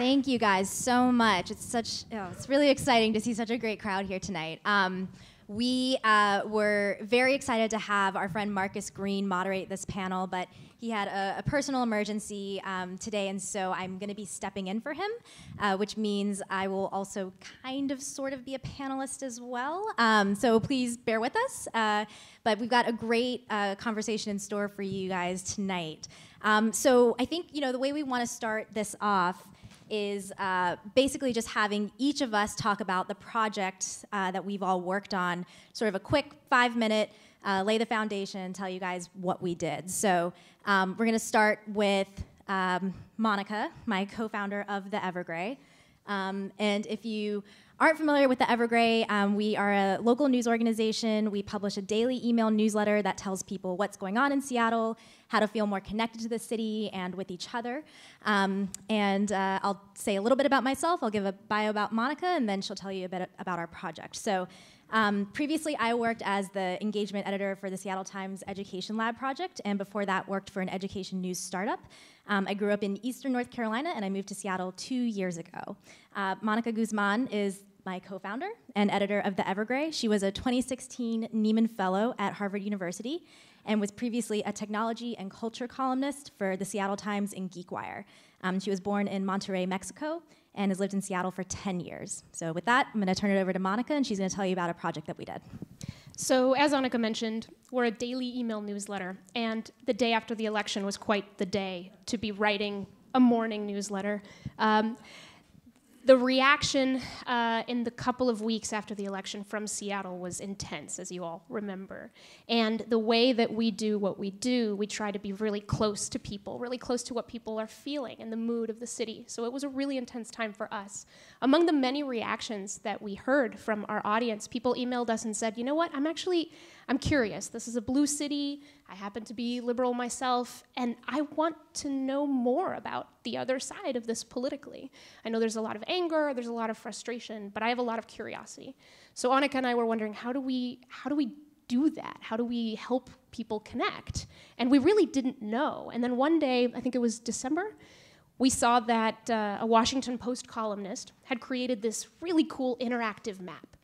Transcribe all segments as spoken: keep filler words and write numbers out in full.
Thank you guys so much. It's such, oh, it's really exciting to see such a great crowd here tonight. Um, we uh, were very excited to have our friend Marcus Green moderate this panel, but he had a, a personal emergency um, today, and so I'm gonna be stepping in for him, uh, which means I will also kind of sort of be a panelist as well. Um, so please bear with us. Uh, but we've got a great uh, conversation in store for you guys tonight. Um, so I think, you know, the way we wanna start this off is uh, basically just having each of us talk about the project uh, that we've all worked on, sort of a quick five minute, Uh, lay the foundation and tell you guys what we did. So um, we're gonna start with um, Monica, my co-founder of the Evergrey. Um, and if you aren't familiar with the Evergrey, um, we are a local news organization. We publish a daily email newsletter that tells people what's going on in Seattle, how to feel more connected to the city and with each other. Um, and uh, I'll say a little bit about myself. I'll give a bio about Monica, and then she'll tell you a bit about our project. So. Um, previously, I worked as the engagement editor for the Seattle Times Education Lab project, and before that worked for an education news startup. Um, I grew up in eastern North Carolina, and I moved to Seattle two years ago. Uh, Monica Guzman is my co-founder and editor of the Evergrey. She was a twenty sixteen Neiman Fellow at Harvard University and was previously a technology and culture columnist for the Seattle Times and GeekWire. Um, she was born in Monterrey, Mexico, and has lived in Seattle for ten years. So with that, I'm gonna turn it over to Monica, and she's gonna tell you about a project that we did. So as Anika mentioned, we're a daily email newsletter, and the day after the election was quite the day to be writing a morning newsletter. Um, the reaction uh, in the couple of weeks after the election from Seattle was intense, as you all remember. And the way that we do what we do, we try to be really close to people, really close to what people are feeling and the mood of the city. So it was a really intense time for us. Among the many reactions that we heard from our audience, people emailed us and said, you know what, I'm actually, I'm curious. This is a blue city. I happen to be liberal myself, and I want to know more about the other side of this politically. I know there's a lot of anger, there's a lot of frustration, but I have a lot of curiosity. So Anika and I were wondering, how do we, how do we do that? How do we help people connect? And we really didn't know. And then one day, I think it was December, we saw that uh, a Washington Post columnist had created this really cool interactive map.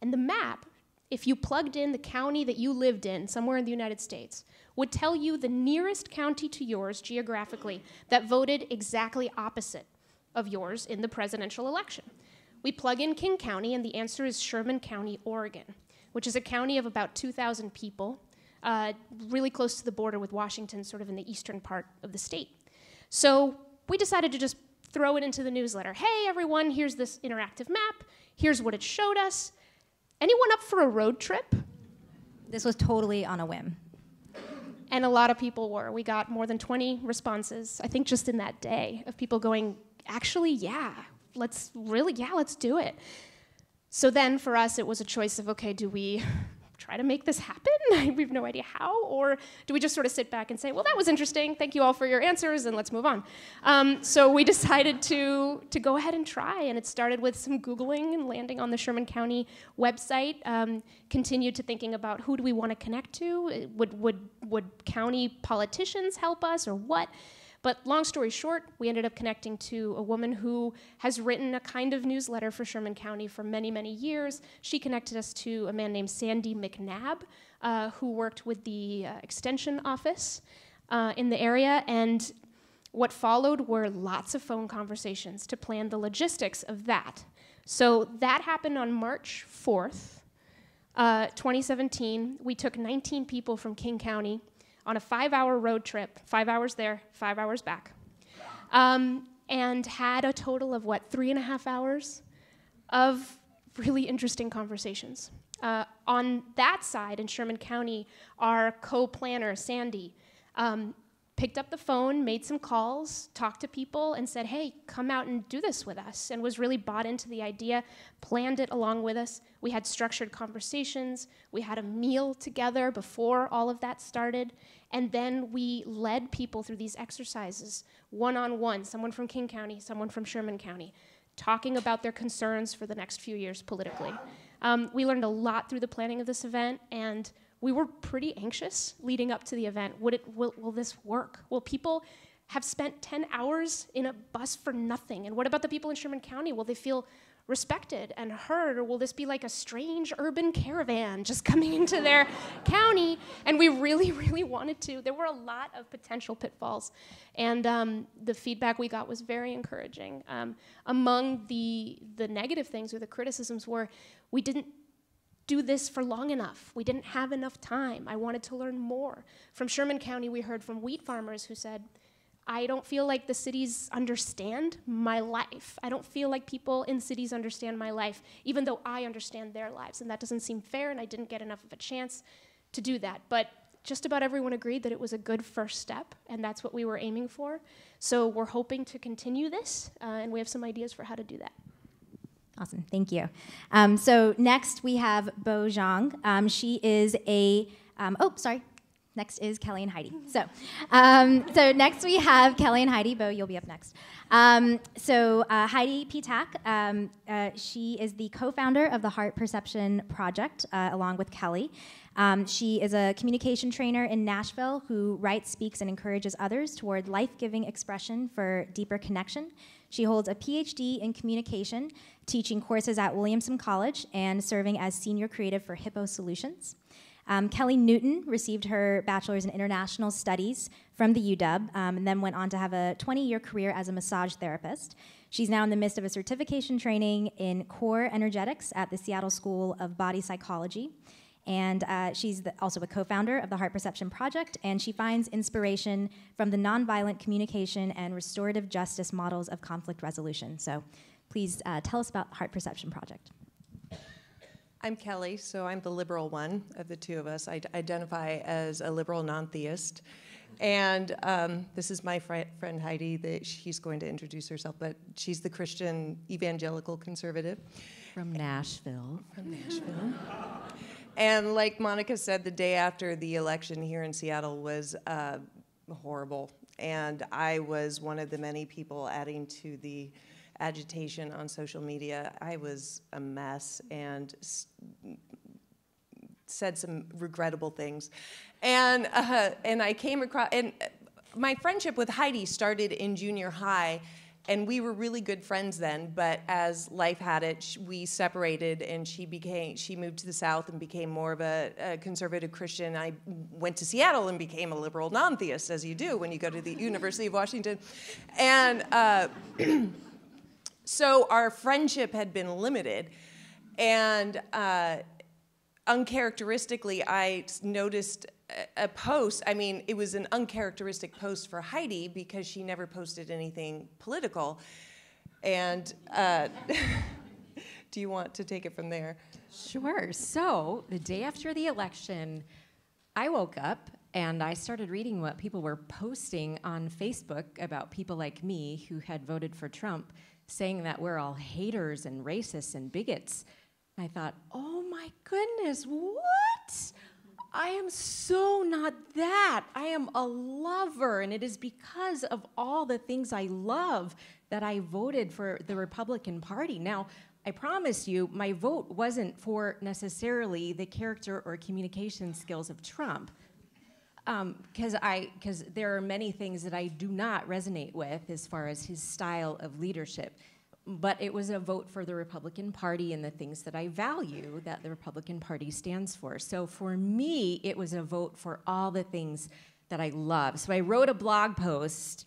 And the map, if you plugged in the county that you lived in, somewhere in the United States, would tell you the nearest county to yours geographically that voted exactly opposite of yours in the presidential election. We plug in King County, and the answer is Sherman County, Oregon, which is a county of about two thousand people, uh, really close to the border with Washington, sort of in the eastern part of the state. So we decided to just throw it into the newsletter. Hey, everyone, here's this interactive map. Here's what it showed us. Anyone up for a road trip? This was totally on a whim. And a lot of people were. We got more than twenty responses, I think just in that day, of people going, actually, yeah, let's really, yeah, let's do it. So then for us, it was a choice of, okay, do we try to make this happen? We have no idea how, or do we just sort of sit back and say, well, that was interesting. Thank you all for your answers, and let's move on. Um, so we decided to, to go ahead and try, and it started with some Googling and landing on the Sherman County website, um, continued to thinking about who do we want to connect to? Would, would, would county politicians help us, or what? But long story short, we ended up connecting to a woman who has written a kind of newsletter for Sherman County for many, many years. She connected us to a man named Sandy McNabb, uh, who worked with the uh, extension office uh, in the area. And what followed were lots of phone conversations to plan the logistics of that. So that happened on March fourth, uh, twenty seventeen. We took nineteen people from King County on a five-hour road trip, five hours there, five hours back, um, and had a total of, what, three and a half hours of really interesting conversations. Uh, on that side in Sherman County, our co-planner, Sandy, um, picked up the phone, made some calls, talked to people, and said, hey, come out and do this with us, and was really bought into the idea, planned it along with us. We had structured conversations. We had a meal together before all of that started. And then we led people through these exercises, one-on-one, someone from King County, someone from Sherman County, talking about their concerns for the next few years politically. Um, we learned a lot through the planning of this event, and we were pretty anxious leading up to the event. Would it, will, will this work? Will people have spent ten hours in a bus for nothing? And what about the people in Sherman County? Will they feel respected and heard, or will this be like a strange urban caravan just coming into their county? And we really, really wanted to. There were a lot of potential pitfalls, and um, the feedback we got was very encouraging. Um, among the, the negative things or the criticisms were, we didn't do this for long enough. We didn't have enough time. I wanted to learn more. From Sherman County, we heard from wheat farmers who said, I don't feel like the cities understand my life. I don't feel like people in cities understand my life, even though I understand their lives. And that doesn't seem fair, and I didn't get enough of a chance to do that. But just about everyone agreed that it was a good first step, and that's what we were aiming for. So we're hoping to continue this, uh, and we have some ideas for how to do that. Awesome, thank you. Um, so next we have Bo Zhang. Um, she is a, um, oh, sorry. Next is Kellie and Heidi. So, um, so next we have Kellie and Heidi. Bo, you'll be up next. Um, so uh, Heidi Petak, um, uh, she is the co-founder of the Heart Perception Project, uh, along with Kellie. Um, she is a communication trainer in Nashville who writes, speaks, and encourages others toward life-giving expression for deeper connection. She holds a P H D in communication, teaching courses at Williamson College, and serving as senior creative for Hippo Solutions. Um, Kellie Newton received her bachelor's in international studies from the U W, um, and then went on to have a twenty-year career as a massage therapist. She's now in the midst of a certification training in core energetics at the Seattle School of Body Psychology. And uh, she's the, also a co-founder of the Heart Perception Project, and she finds inspiration from the nonviolent communication and restorative justice models of conflict resolution. So please uh, tell us about the Heart Perception Project. I'm Kellie, so I'm the liberal one of the two of us. I identify as a liberal non-theist. And um, this is my fri friend Heidi, that she's going to introduce herself, but she's the Christian evangelical conservative. From Nashville. From Nashville. And like Monica said, the day after the election here in Seattle was uh, horrible. And I was one of the many people adding to the agitation on social media. I was a mess and s said some regrettable things. And, uh, and I came across, and my friendship with Heidi started in junior high, and we were really good friends then, but as life had it, we separated, and she became, she moved to the South and became more of a, a conservative Christian. I went to Seattle and became a liberal non-theist, as you do when you go to the University of Washington. And, uh, so our friendship had been limited, and uh, uncharacteristically, I noticed a, a post. I mean, it was an uncharacteristic post for Heidi because she never posted anything political. And uh, do you want to take it from there? Sure. So the day after the election, I woke up and I started reading what people were posting on Facebook about people like me who had voted for Trump, saying that we're all haters and racists and bigots. And I thought, oh my goodness, what? I am so not that. I am a lover, and it is because of all the things I love that I voted for the Republican Party. Now, I promise you, my vote wasn't for necessarily the character or communication skills of Trump, because um, I, because there are many things that I do not resonate with as far as his style of leadership. But it was a vote for the Republican Party and the things that I value that the Republican Party stands for. So for me, it was a vote for all the things that I love. So I wrote a blog post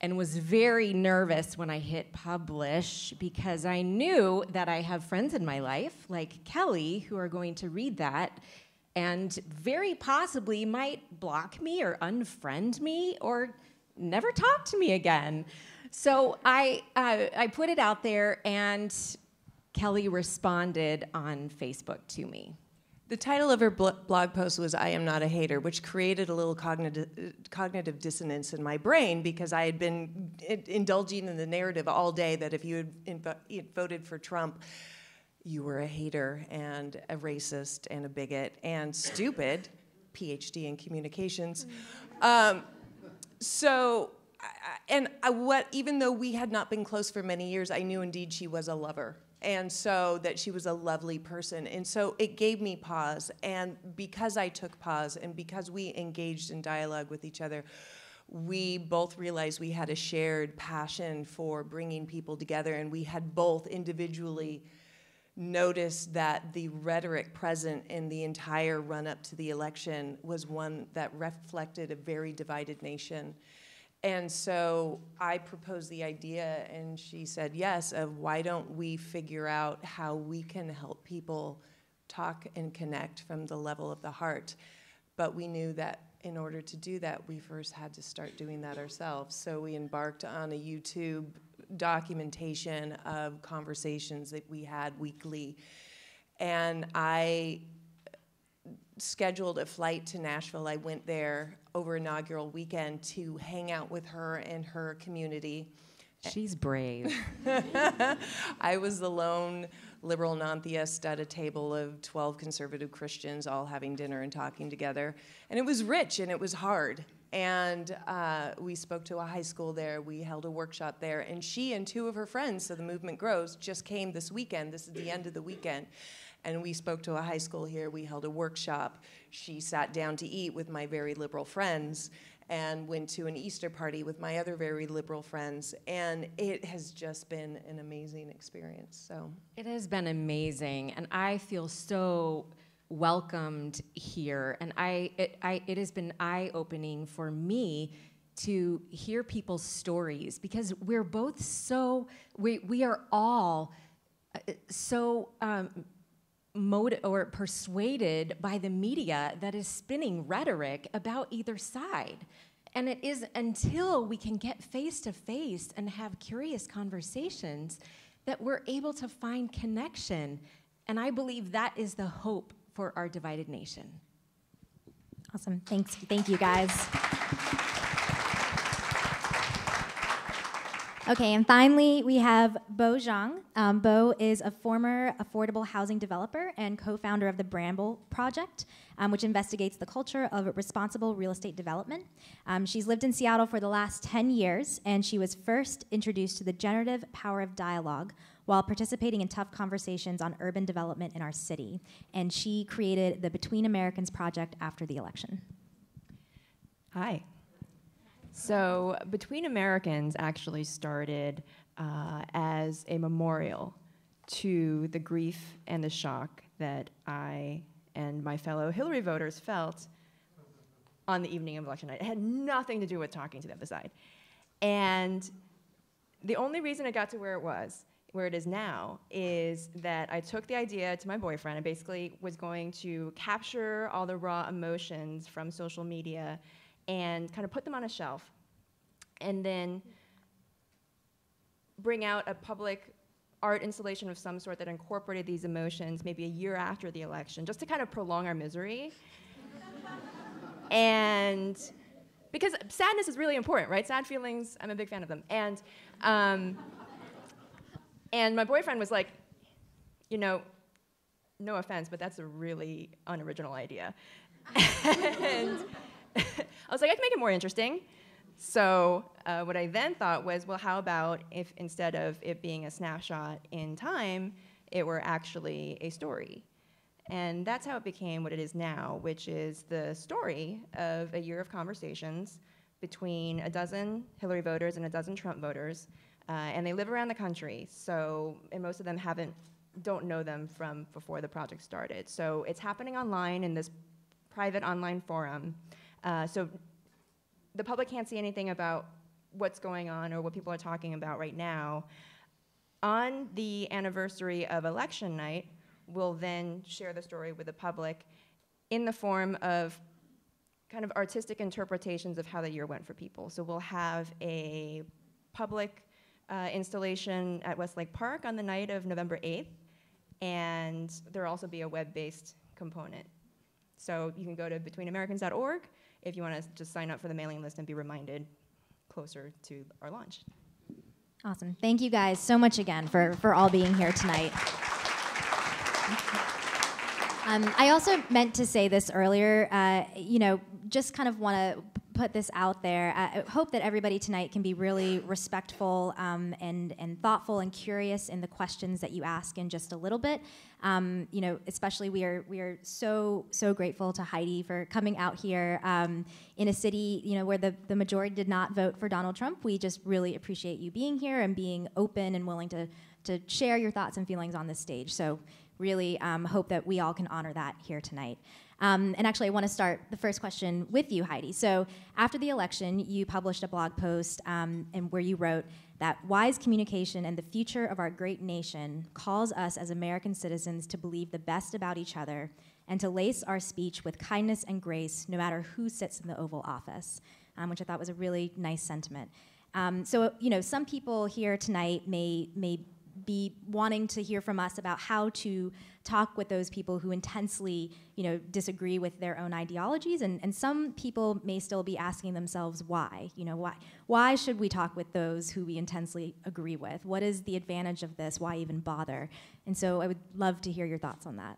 and was very nervous when I hit publish, because I knew that I have friends in my life, like Kellie, who are going to read that and very possibly might block me or unfriend me or never talk to me again. So I, uh, I put it out there, and Kellie responded on Facebook to me. The title of her blog post was "I Am Not a Hater," which created a little cognitive, cognitive dissonance in my brain, because I had been indulging in the narrative all day that if you had voted for Trump, you were a hater and a racist and a bigot and stupid, P H D in communications. Um, so, and I, what, even though we had not been close for many years, I knew indeed she was a lover, and so that she was a lovely person. And so it gave me pause, and because I took pause and because we engaged in dialogue with each other, we both realized we had a shared passion for bringing people together, and we had both individually noticed that the rhetoric present in the entire run-up to the election was one that reflected a very divided nation. And so I proposed the idea, and she said yes, of why don't we figure out how we can help people talk and connect from the level of the heart. But we knew that in order to do that, we first had to start doing that ourselves. So we embarked on a YouTube documentation of conversations that we had weekly. And I scheduled a flight to Nashville. I went there over inaugural weekend to hang out with her and her community. She's brave. I was the lone liberal non-theist at a table of twelve conservative Christians all having dinner and talking together. And it was rich and it was hard. And uh, we spoke to a high school there. We held a workshop there. And she and two of her friends, so the movement grows, just came this weekend. This is the end of the weekend. And we spoke to a high school here. We held a workshop. She sat down to eat with my very liberal friends and went to an Easter party with my other very liberal friends. And it has just been an amazing experience. So it has been amazing. And I feel so welcomed here. And I it, I, it has been eye-opening for me to hear people's stories, because we're both so, we, we are all so, um, motive or persuaded by the media that is spinning rhetoric about either side. And it is until we can get face to face and have curious conversations that we're able to find connection. And I believe that is the hope for our divided nation. Awesome, thanks, thank you guys. Okay, and finally, we have Bo Zhang. Um, Bo is a former affordable housing developer and co-founder of the Bramble Project, um, which investigates the culture of responsible real estate development. Um, she's lived in Seattle for the last ten years, and she was first introduced to the generative power of dialogue while participating in tough conversations on urban development in our city. And she created the Between Americans Project after the election. Hi. So Between Americans actually started uh, as a memorial to the grief and the shock that I and my fellow Hillary voters felt on the evening of election night. It had nothing to do with talking to the other side. And the only reason it got to where it was, where it is now, is that I took the idea to my boyfriend. I basically was going to capture all the raw emotions from social media and kind of put them on a shelf, and then bring out a public art installation of some sort that incorporated these emotions maybe a year after the election, just to kind of prolong our misery. And because sadness is really important, right? Sad feelings, I'm a big fan of them. And, um, and my boyfriend was like, you know, no offense, but that's a really unoriginal idea. And, I was like, I can make it more interesting. So uh, what I then thought was, well, how about if instead of it being a snapshot in time, it were actually a story? And that's how it became what it is now, which is the story of a year of conversations between a dozen Hillary voters and a dozen Trump voters. Uh, and they live around the country, so and most of them haven't, don't know them from before the project started. So it's happening online in this private online forum. Uh, so the public can't see anything about what's going on or what people are talking about right now. On the anniversary of election night, we'll then share the story with the public in the form of kind of artistic interpretations of how the year went for people. So we'll have a public uh, installation at Westlake Park on the night of November eighth, and there'll also be a web-based component. So you can go to between americans dot org if you want to just sign up for the mailing list and be reminded closer to our launch. Awesome. Thank you guys so much again for, for all being here tonight. Um, I also meant to say this earlier, uh, you know, just kind of want to put this out there. I hope that everybody tonight can be really respectful um, and, and thoughtful and curious in the questions that you ask in just a little bit. Um, you know, especially we are, we are so, so grateful to Heidi for coming out here um, in a city, you know, where the, the majority did not vote for Donald Trump. We just really appreciate you being here and being open and willing to, to share your thoughts and feelings on this stage. So really um, hope that we all can honor that here tonight. Um, and actually, I want to start the first question with you, Heidi. So after the election, you published a blog post um, and where you wrote that wise communication and the future of our great nation calls us as American citizens to believe the best about each other and to lace our speech with kindness and grace no matter who sits in the Oval Office, um, which I thought was a really nice sentiment. Um, so, you know, some people here tonight may, may be wanting to hear from us about how to talk with those people who intensely, you know, disagree with their own ideologies, and, and some people may still be asking themselves why. You know, why why should we talk with those who we intensely agree with? What is the advantage of this? Why even bother? And so I would love to hear your thoughts on that.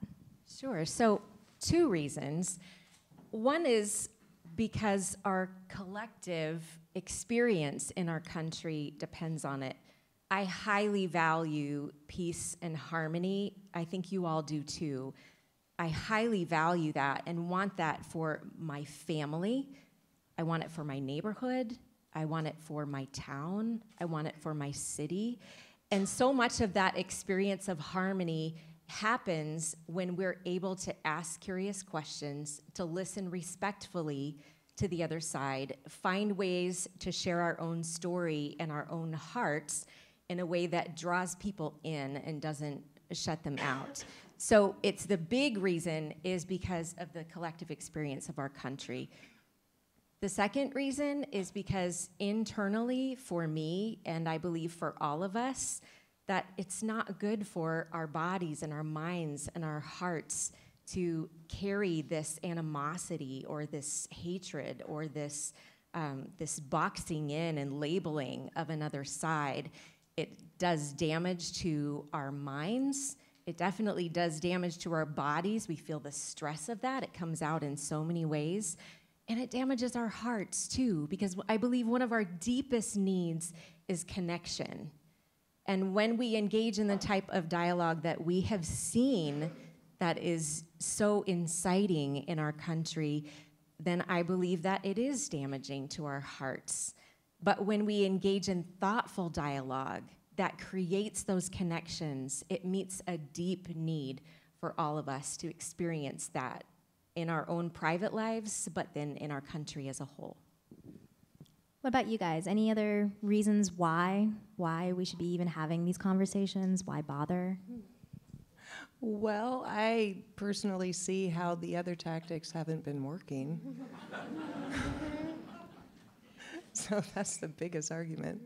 Sure. So two reasons. One is because our collective experience in our country depends on it. I highly value peace and harmony. I think you all do too. I highly value that and want that for my family. I want it for my neighborhood. I want it for my town. I want it for my city. And so much of that experience of harmony happens when we're able to ask curious questions, to listen respectfully to the other side, find ways to share our own story and our own hearts in a way that draws people in and doesn't shut them out. So it's the big reason is because of the collective experience of our country. The second reason is because internally for me, and I believe for all of us, that it's not good for our bodies and our minds and our hearts to carry this animosity or this hatred or this, um, this boxing in and labeling of another side. It does damage to our minds. It definitely does damage to our bodies. We feel the stress of that. It comes out in so many ways. And it damages our hearts too, because I believe one of our deepest needs is connection. And when we engage in the type of dialogue that we have seen that is so inciting in our country, then I believe that it is damaging to our hearts. But when we engage in thoughtful dialogue that creates those connections, it meets a deep need for all of us to experience that in our own private lives, but then in our country as a whole. What about you guys? Any other reasons why, why we should be even having these conversations? Why bother? Well, I personally see how the other tactics haven't been working. So that's the biggest argument.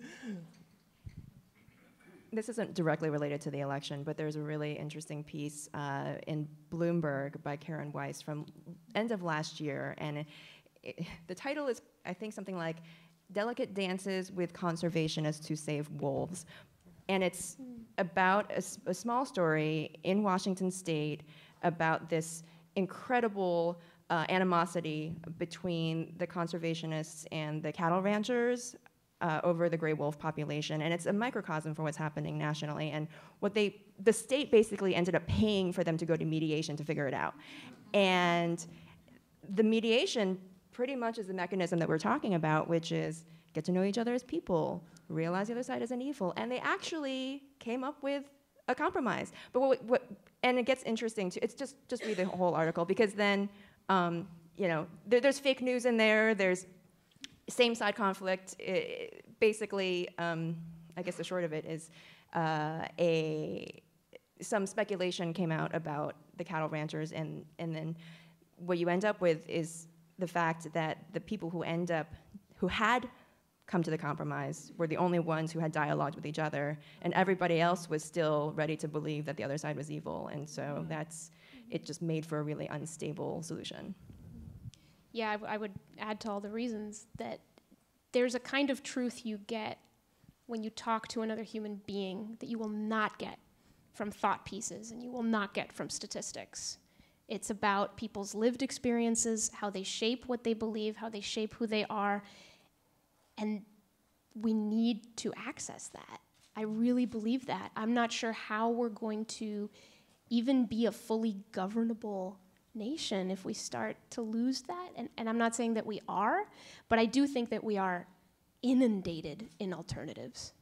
This isn't directly related to the election, but there's a really interesting piece uh, in Bloomberg by Karen Weiss from end of last year. And it, it, the title is, I think, something like Delicate Dances with Conservationists to Save Wolves. And it's about a, a small story in Washington State about this incredible Uh, animosity between the conservationists and the cattle ranchers uh, over the gray wolf population. And it's a microcosm for what's happening nationally. And what they, the state basically ended up paying for them to go to mediation to figure it out. And the mediation pretty much is the mechanism that we're talking about, which is get to know each other as people, realize the other side isn't evil. And they actually came up with a compromise. But what, what and it gets interesting too. It's just, just read the whole article, because then Um, you know, there, there's fake news in there, there's same-side conflict. It, basically, um, I guess the short of it is uh, a, some speculation came out about the cattle ranchers, and, and then what you end up with is the fact that the people who end up, who had come to the compromise were the only ones who had dialogued with each other, and everybody else was still ready to believe that the other side was evil, and so mm-hmm. that's it just made for a really unstable solution. Yeah, I, w I would add to all the reasons that there's a kind of truth you get when you talk to another human being that you will not get from thought pieces and you will not get from statistics. It's about people's lived experiences, how they shape what they believe, how they shape who they are, and we need to access that. I really believe that. I'm not sure how we're going to even be a fully governable nation if we start to lose that, and, and I'm not saying that we are, but I do think that we are inundated in alternatives.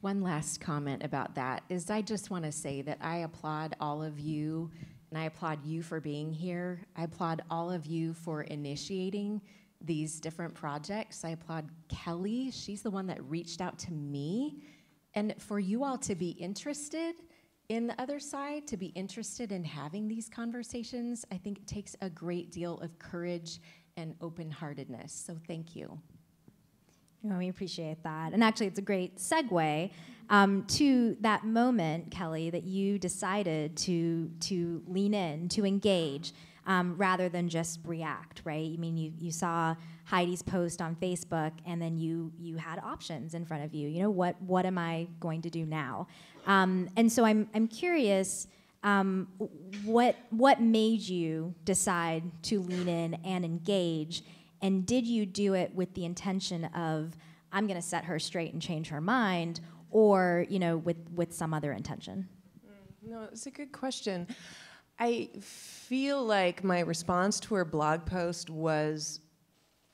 One last comment about that is I just want to say that I applaud all of you, and I applaud you for being here. I applaud all of you for initiating these different projects. I applaud Kellie. She's the one that reached out to me. And for you all to be interested in the other side, to be interested in having these conversations, I think it takes a great deal of courage and open-heartedness. So thank you. Oh, we appreciate that. And actually, it's a great segue um, to that moment, Kellie, that you decided to, to lean in, to engage, um, rather than just react, right? I mean, you, you saw Heidi's post on Facebook, and then you, you had options in front of you. You know, what, what am I going to do now? Um, and so I'm, I'm curious, um, what, what made you decide to lean in and engage? And did you do it with the intention of, I'm going to set her straight and change her mind, or you know, with, with some other intention? No, it's a good question. I feel like my response to her blog post was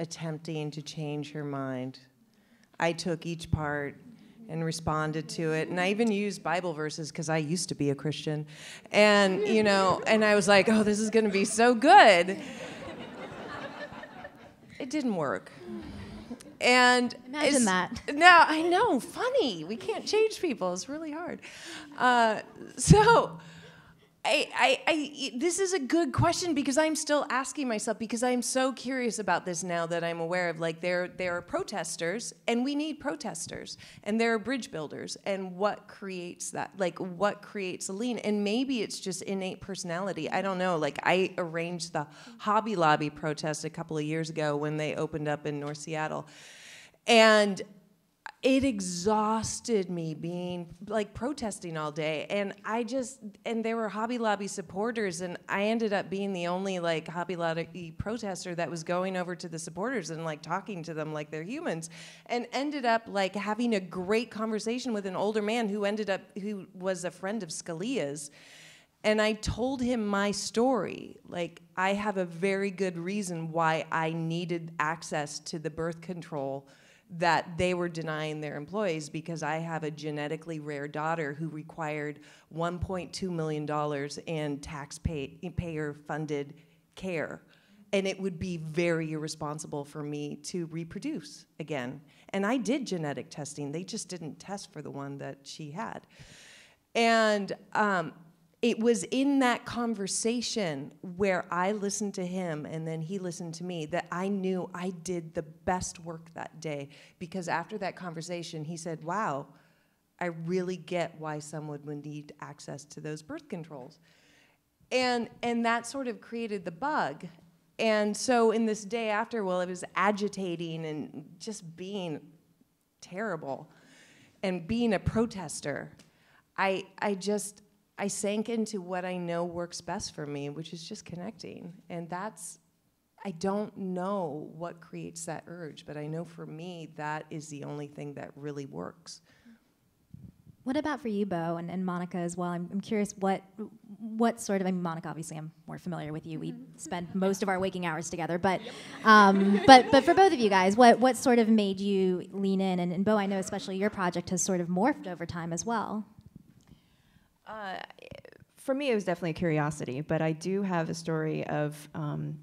attempting to change her mind. I took each part and responded to it, and I even used Bible verses because I used to be a Christian, and you know, and I was like, oh, this is going to be so good. It didn't work. And imagine that. No, I know, funny. We can't change people. It's really hard. Uh, so I, I, I, this is a good question because I'm still asking myself, because I'm so curious about this now that I'm aware of, like, there, there are protesters, and we need protesters, and there are bridge builders, and what creates that? Like, what creates a lean? And maybe it's just innate personality. I don't know. Like, I arranged the Hobby Lobby protest a couple of years ago when they opened up in North Seattle, and it exhausted me being, like, protesting all day. And I just, and there were Hobby Lobby supporters, and I ended up being the only, like, Hobby Lobby protester that was going over to the supporters and, like, talking to them like they're humans, and ended up, like, having a great conversation with an older man who ended up, who was a friend of Scalia's. And I told him my story. Like, I have a very good reason why I needed access to the birth control that they were denying their employees, because I have a genetically rare daughter who required one point two million dollars in taxpayer-funded care. And it would be very irresponsible for me to reproduce again. And I did genetic testing. They just didn't test for the one that she had. And um, it was in that conversation where I listened to him and then he listened to me that I knew I did the best work that day, because after that conversation he said, wow, I really get why someone would need access to those birth controls. And, and that sort of created the bug. And so in this day after, well, it was agitating and just being terrible and being a protester, I, I just, I sank into what I know works best for me, which is just connecting. And that's, I don't know what creates that urge, but I know for me, that is the only thing that really works. What about for you, Bo, and, and Monica as well? I'm, I'm curious what, what sort of, I mean, Monica, obviously I'm more familiar with you. We spend most of our waking hours together, but, yep. um, but, but for both of you guys, what, what sort of made you lean in? And, and Bo, I know especially your project has sort of morphed over time as well. Uh, for me, it was definitely curiosity, but I do have a story of um,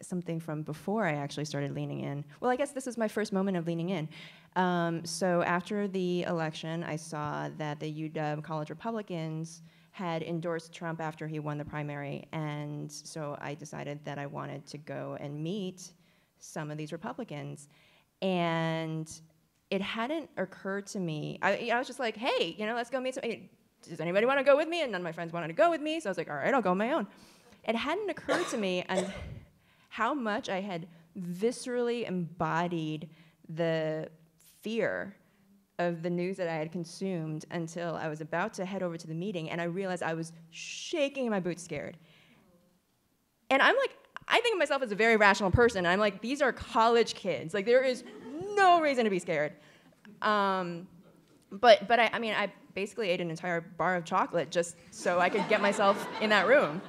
something from before I actually started leaning in. Well, I guess this is my first moment of leaning in. Um, so after the election, I saw that the U W College Republicans had endorsed Trump after he won the primary, and so I decided that I wanted to go and meet some of these Republicans. And it hadn't occurred to me. I, I was just like, hey, you know, let's go meet some... Does anybody want to go with me? And none of my friends wanted to go with me, so I was like, all right, I'll go on my own. It hadn't occurred to me and how much I had viscerally embodied the fear of the news that I had consumed until I was about to head over to the meeting, and I realized I was shaking in my boots scared. And I'm like, I think of myself as a very rational person. I'm like, these are college kids. Like, there is no reason to be scared. Um, but but I, I mean, I basically ate an entire bar of chocolate just so I could get myself in that room.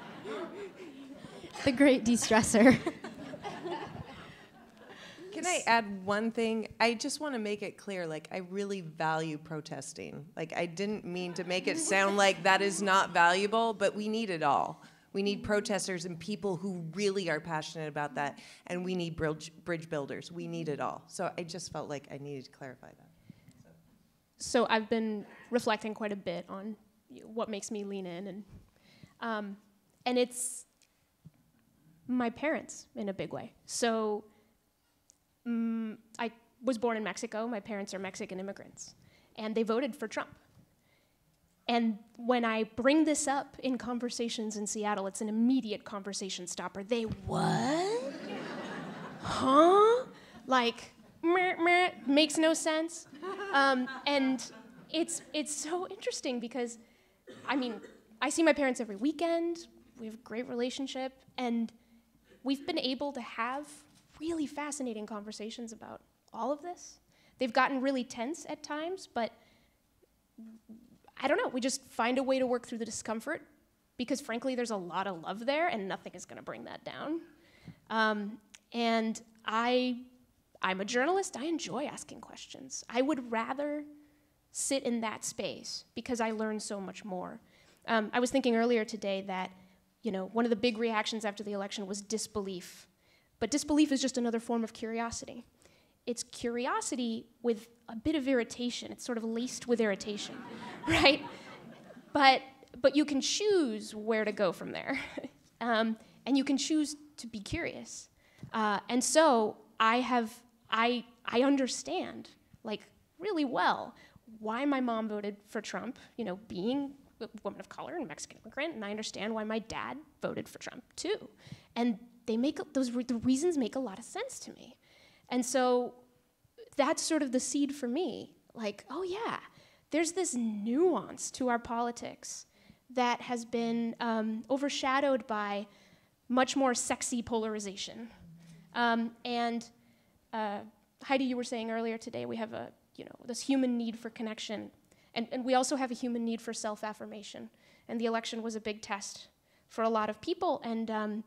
The great de-stressor. Can I add one thing? I just want to make it clear, like, I really value protesting. Like, I didn't mean to make it sound like that is not valuable, but we need it all. We need protesters and people who really are passionate about that, and we need bridge, bridge builders. We need it all. So I just felt like I needed to clarify that. So, so I've been reflecting quite a bit on what makes me lean in, and um, and it's my parents in a big way. So um, I was born in Mexico. My parents are Mexican immigrants, and they voted for Trump. And when I bring this up in conversations in Seattle, it's an immediate conversation stopper. They, what? Huh? Like, meh, meh, makes no sense. Um, and it's, it's so interesting because, I mean, I see my parents every weekend. We have a great relationship. And we've been able to have really fascinating conversations about all of this. They've gotten really tense at times, but I don't know, we just find a way to work through the discomfort because frankly, there's a lot of love there and nothing is gonna bring that down. Um, and I, I'm a journalist, I enjoy asking questions. I would rather sit in that space because I learn so much more. Um, I was thinking earlier today that, you know, one of the big reactions after the election was disbelief, but disbelief is just another form of curiosity. It's curiosity with a bit of irritation. It's sort of laced with irritation, right? But, but you can choose where to go from there. Um, and you can choose to be curious. Uh, and so I have, I, I understand, like, really well why my mom voted for Trump, you know, being a woman of color and Mexican immigrant, and I understand why my dad voted for Trump, too. And they make, those re- the reasons make a lot of sense to me. And so that's sort of the seed for me. Like, oh yeah, there's this nuance to our politics that has been um, overshadowed by much more sexy polarization. Um, and uh, Heidi, you were saying earlier today, we have a, you know, this human need for connection. And, and we also have a human need for self-affirmation. And the election was a big test for a lot of people. And um,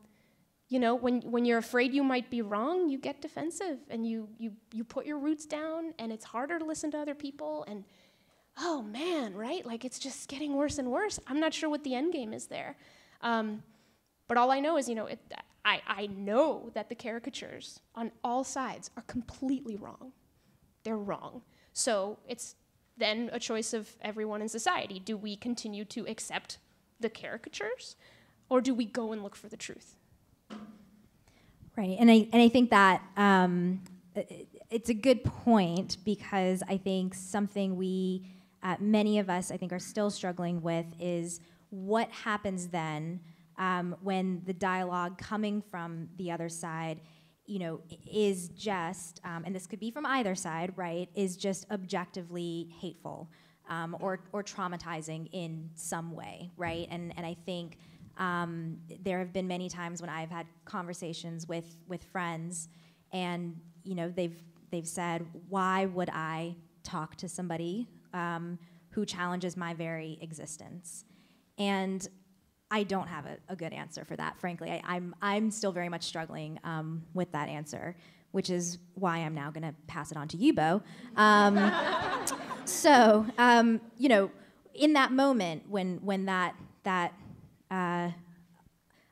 You know, when, when you're afraid you might be wrong, you get defensive and you, you, you put your roots down and it's harder to listen to other people and, oh man, right? Like it's just getting worse and worse. I'm not sure what the end game is there. Um, but all I know is, you know, it, I, I know that the caricatures on all sides are completely wrong. They're wrong. So it's then a choice of everyone in society. Do we continue to accept the caricatures or do we go and look for the truth? Right, and I and I think that um, it, it's a good point because I think something we, uh, many of us I think are still struggling with is what happens then um, when the dialogue coming from the other side, you know, is just, um, and this could be from either side, right, is just objectively hateful um, or, or traumatizing in some way, right? And, and I think Um, there have been many times when I've had conversations with, with friends and, you know, they've, they've said, why would I talk to somebody um, who challenges my very existence? And I don't have a, a good answer for that, frankly. I, I'm, I'm still very much struggling um, with that answer, which is why I'm now going to pass it on to you, Bo. Um, so, um, you know, in that moment when, when that, that Uh,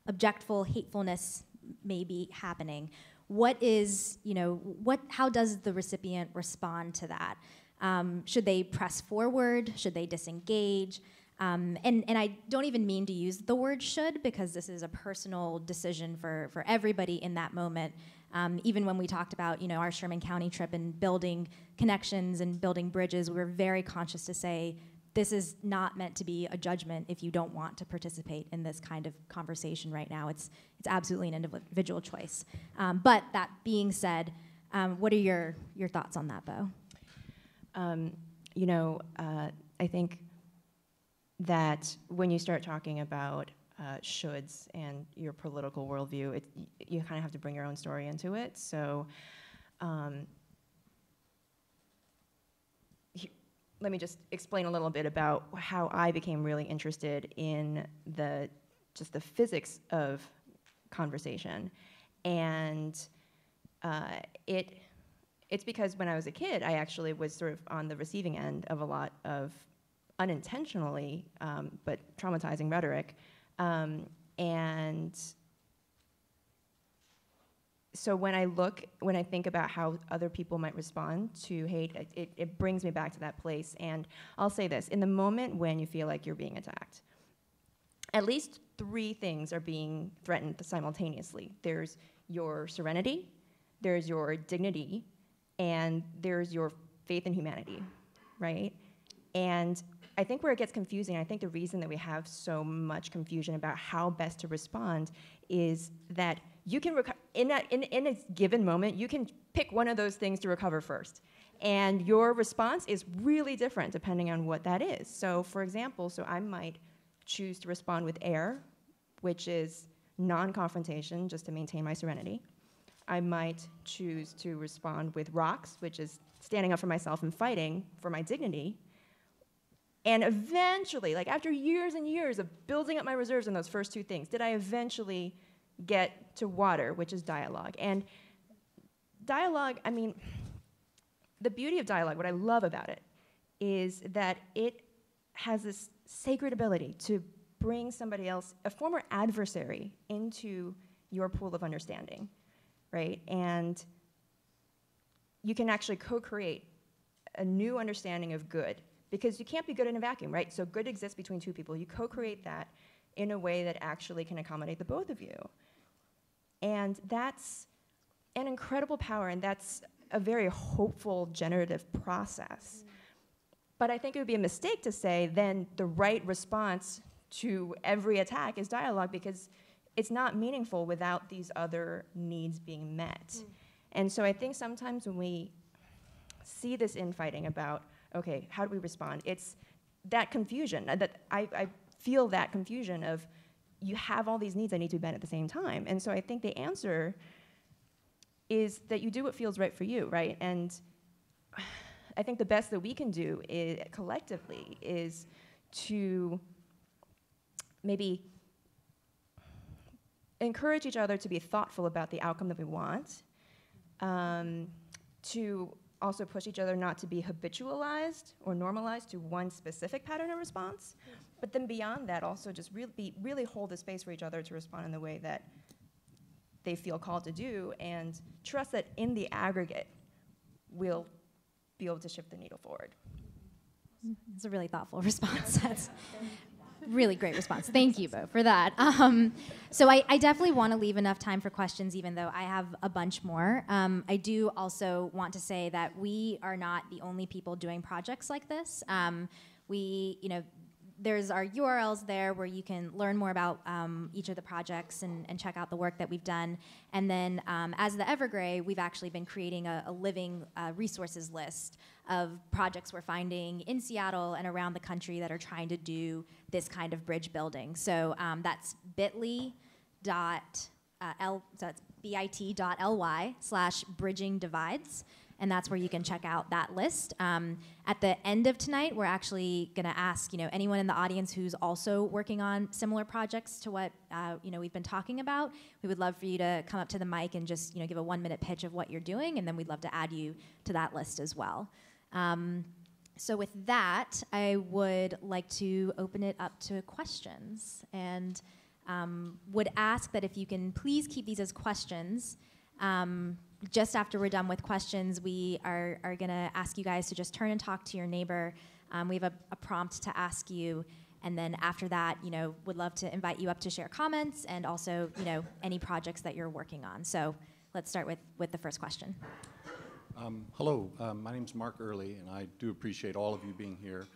objectful hatefulness may be happening. What is, you know, what? How does the recipient respond to that? Um, should they press forward? Should they disengage? Um, and and I don't even mean to use the word "should" because this is a personal decision for for everybody in that moment. Um, even when we talked about, you know, our Sherman County trip and building connections and building bridges, we were very conscious to say, this is not meant to be a judgment if you don't want to participate in this kind of conversation right now. It's it's absolutely an individual choice. Um, but that being said, um, what are your, your thoughts on that, Bo? Um, you know, uh, I think that when you start talking about uh, shoulds and your political worldview, it, you kind of have to bring your own story into it. So um, he, let me just explain a little bit about how I became really interested in the just the physics of conversation. And uh, it it's because when I was a kid, I actually was sort of on the receiving end of a lot of unintentionally, um, but traumatizing rhetoric. Um, and so when I look, when I think about how other people might respond to hate, it, it brings me back to that place. And I'll say this, in the moment when you feel like you're being attacked, at least three things are being threatened simultaneously. There's your serenity, there's your dignity, and there's your faith in humanity, right? And I think where it gets confusing, I think the reason that we have so much confusion about how best to respond is that you can, reco- in, a, in, in a given moment, you can pick one of those things to recover first. And your response is really different depending on what that is. So for example, so I might choose to respond with air, which is non-confrontation, just to maintain my serenity. I might choose to respond with rocks, which is standing up for myself and fighting for my dignity. And eventually, like after years and years of building up my reserves in those first two things, did I eventually get to water, which is dialogue. And dialogue, I mean, the beauty of dialogue, what I love about it, is that it has this sacred ability to bring somebody else, a former adversary, into your pool of understanding, right? And you can actually co-create a new understanding of good, because you can't be good in a vacuum, right? So good exists between two people. You co-create that in a way that actually can accommodate the both of you. And that's an incredible power, and that's a very hopeful, generative process. But I think it would be a mistake to say then the right response to every attack is dialogue, because it's not meaningful without these other needs being met. Mm. And so I think sometimes when we see this infighting about, okay, how do we respond? It's that confusion, uh, that I, I feel that confusion of you have all these needs that need to be met at the same time. And so I think the answer is that you do what feels right for you, right? And I think the best that we can do is, collectively is to maybe encourage each other to be thoughtful about the outcome that we want, um, to also push each other not to be habitualized or normalized to one specific pattern of response, but then beyond that also just re be, really hold the space for each other to respond in the way that they feel called to do, and trust that in the aggregate we'll be able to shift the needle forward. It's a really thoughtful response. That's really great response. Thank you, Bo, for that. Um, so I, I definitely want to leave enough time for questions, even though I have a bunch more. Um, I do also want to say that we are not the only people doing projects like this. Um, we, you know, there's our U R Ls there where you can learn more about um, each of the projects and, and check out the work that we've done. And then um, as the Evergrey, we've actually been creating a, a living uh, resources list of projects we're finding in Seattle and around the country that are trying to do this kind of bridge building. So um, that's bit.ly dot, uh, L, so that's bit.ly slash bridging divides. And that's where you can check out that list. Um, at the end of tonight, we're actually going to ask, you know, anyone in the audience who's also working on similar projects to what uh, you know we've been talking about. We would love for you to come up to the mic and just, you know, give a one-minute pitch of what you're doing, and then we'd love to add you to that list as well. Um, so with that, I would like to open it up to questions, and um, would ask that if you can please keep these as questions. Um, Just after we're done with questions, we are, are going to ask you guys to just turn and talk to your neighbor. Um, we have a, a prompt to ask you, and then after that, you know, would love to invite you up to share comments and also, you know, any projects that you're working on. So let's start with, with the first question. Um, hello, um, my name's Mark Early, and I do appreciate all of you being here.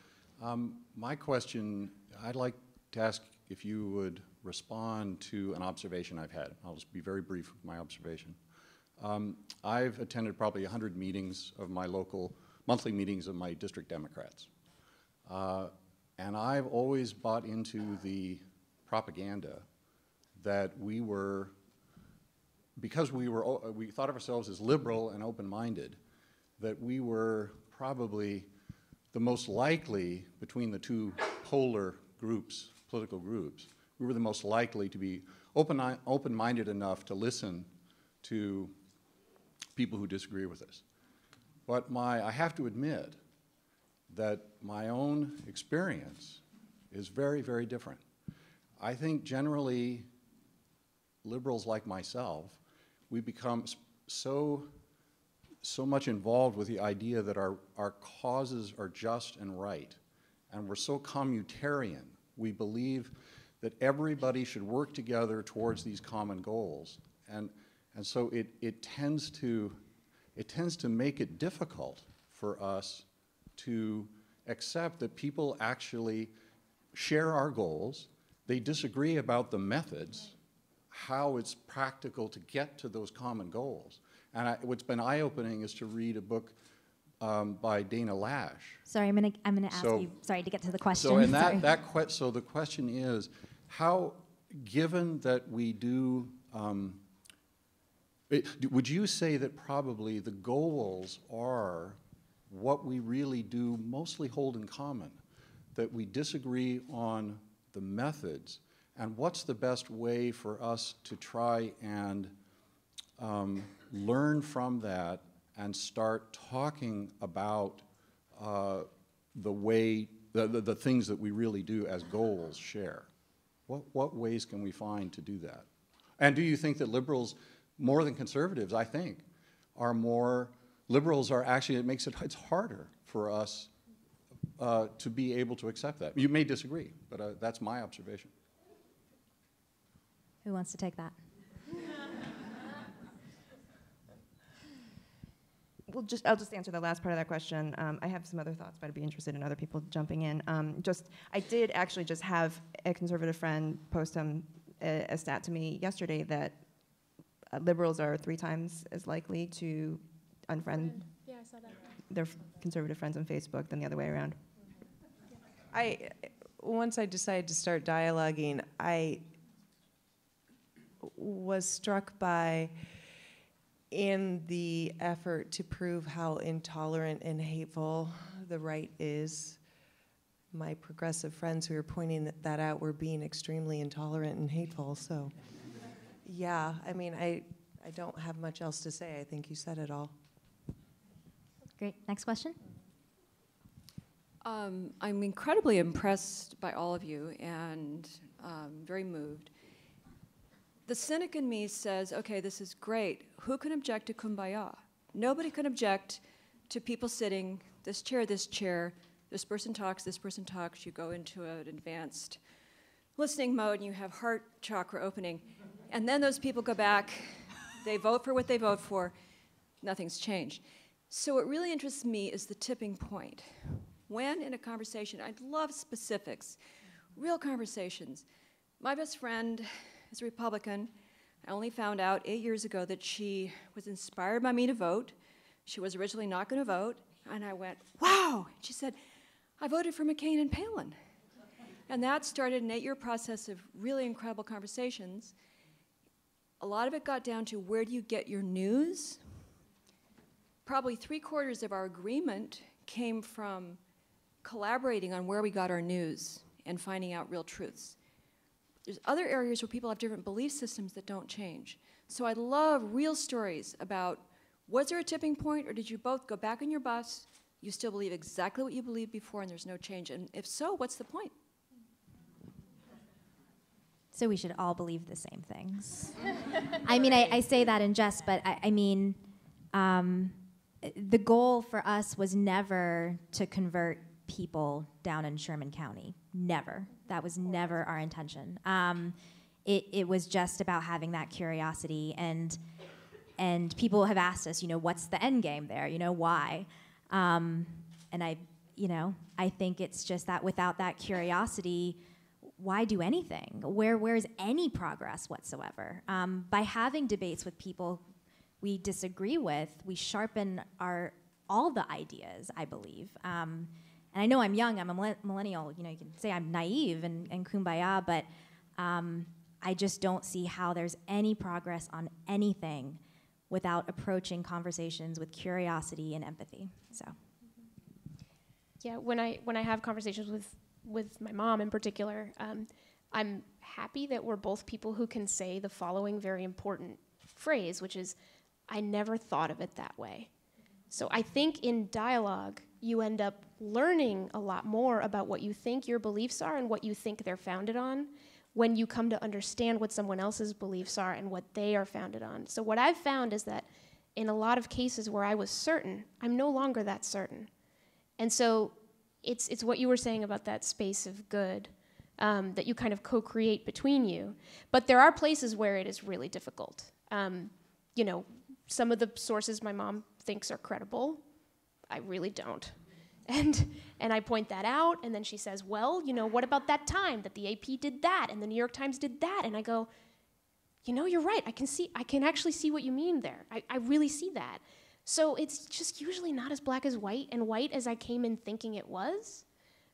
Um, my question, I'd like to ask if you would respond to an observation I've had. I'll just be very brief with my observation. Um, I've attended probably a hundred meetings of my local monthly meetings of my district Democrats. Uh, and I've always bought into the propaganda that we were, because we were, we thought of ourselves as liberal and open-minded, that we were probably the most likely between the two polar groups, political groups, we were the most likely to be open, open-minded enough to listen to people who disagree with us. But my, I have to admit that my own experience is very, very different. I think generally liberals like myself, we become so, so much involved with the idea that our, our causes are just and right, and we're so communitarian. We believe that everybody should work together towards these common goals. And, and so it, it, tends to, it tends to make it difficult for us to accept that people actually share our goals. They disagree about the methods, how it's practical to get to those common goals. And I, what's been eye-opening is to read a book um, by Dana Lash. Sorry, I'm gonna I'm gonna ask so, you. Sorry to get to the question. So and that that que so the question is, how, given that we do, um, it, would you say that probably the goals are what we really do mostly hold in common, that we disagree on the methods, and what's the best way for us to try and um, learn from that and start talking about uh, the way, the, the, the things that we really do as goals share? What, what ways can we find to do that? And do you think that liberals, more than conservatives, I think, are more, liberals are actually, it makes it, it's harder for us Uh, to be able to accept that. You may disagree, but uh, that's my observation. Who wants to take that? Well, just, I'll just answer the last part of that question. Um, I have some other thoughts, but I'd be interested in other people jumping in. Um, just, I did actually just have a conservative friend post some, a, a stat to me yesterday that uh, liberals are three times as likely to unfriend yeah, I saw that. their conservative friends on Facebook than the other way around. I, once I decided to start dialoguing, I was struck by, in the effort to prove how intolerant and hateful the right is, my progressive friends who were pointing that out were being extremely intolerant and hateful. So, yeah, I mean, I, I don't have much else to say. I think you said it all. Great. Next question. Um, I'm incredibly impressed by all of you and um, very moved. The cynic in me says, okay, this is great. Who can object to kumbaya? Nobody can object to people sitting, this chair, this chair, this person talks, this person talks. You go into an advanced listening mode and you have heart chakra opening. And then those people go back. They vote for what they vote for. Nothing's changed. So what really interests me is the tipping point. When in a conversation, I love specifics, real conversations. My best friend is a Republican. I only found out eight years ago that she was inspired by me to vote. She was originally not going to vote, and I went, wow. She said, I voted for McCain and Palin. And that started an eight-year process of really incredible conversations. A lot of it got down to where do you get your news? Probably three quarters of our agreement came from collaborating on where we got our news and finding out real truths. There's other areas where people have different belief systems that don't change. So I love real stories about, was there a tipping point or did you both go back on your bus, you still believe exactly what you believed before and there's no change, and if so, what's the point? So we should all believe the same things. I mean, I, I say that in jest, but I, I mean, Um, the goal for us was never to convert people down in Sherman County. Never. That was never our intention. Um, it, it was just about having that curiosity, and and people have asked us, you know, what's the end game there? You know, why? Um, and I, you know, I think it's just that without that curiosity, why do anything? Where where is any progress whatsoever? Um, by having debates with people we disagree with, we sharpen our all the ideas, I believe. Um, and I know I'm young, I'm a millennial, you know, you can say I'm naive and, and kumbaya, but um, I just don't see how there's any progress on anything without approaching conversations with curiosity and empathy, so. Yeah, when I, when I have conversations with, with my mom in particular, um, I'm happy that we're both people who can say the following very important phrase, which is, I never thought of it that way. So I think in dialogue, you end up learning a lot more about what you think your beliefs are and what you think they're founded on when you come to understand what someone else's beliefs are and what they are founded on. So what I've found is that in a lot of cases where I was certain, I'm no longer that certain. And so it's, it's what you were saying about that space of good um, that you kind of co-create between you. But there are places where it is really difficult. Um, you know, some of the sources my mom thinks are credible, I really don't. And, and I point that out, and then she says, well, you know, what about that time that the A P did that, and the New York Times did that? And I go, you know, you're right. I can see, I can actually see what you mean there. I, I really see that. So it's just usually not as black as white, and white as I came in thinking it was.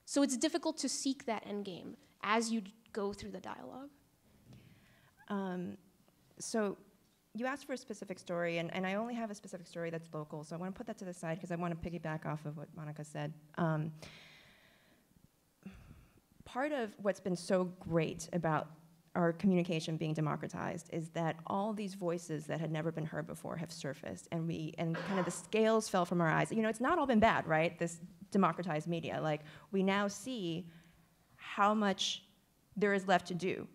So it's difficult to seek that end game as you go through the dialogue. Um, so you asked for a specific story, and, and I only have a specific story that's local, so I want to put that to the side because I want to piggyback off of what Monica said. Um, part of what's been so great about our communication being democratized is that all these voices that had never been heard before have surfaced, and we, and kind of the scales fell from our eyes. You know, it's not all been bad, right, this democratized media. Like, we now see how much there is left to do.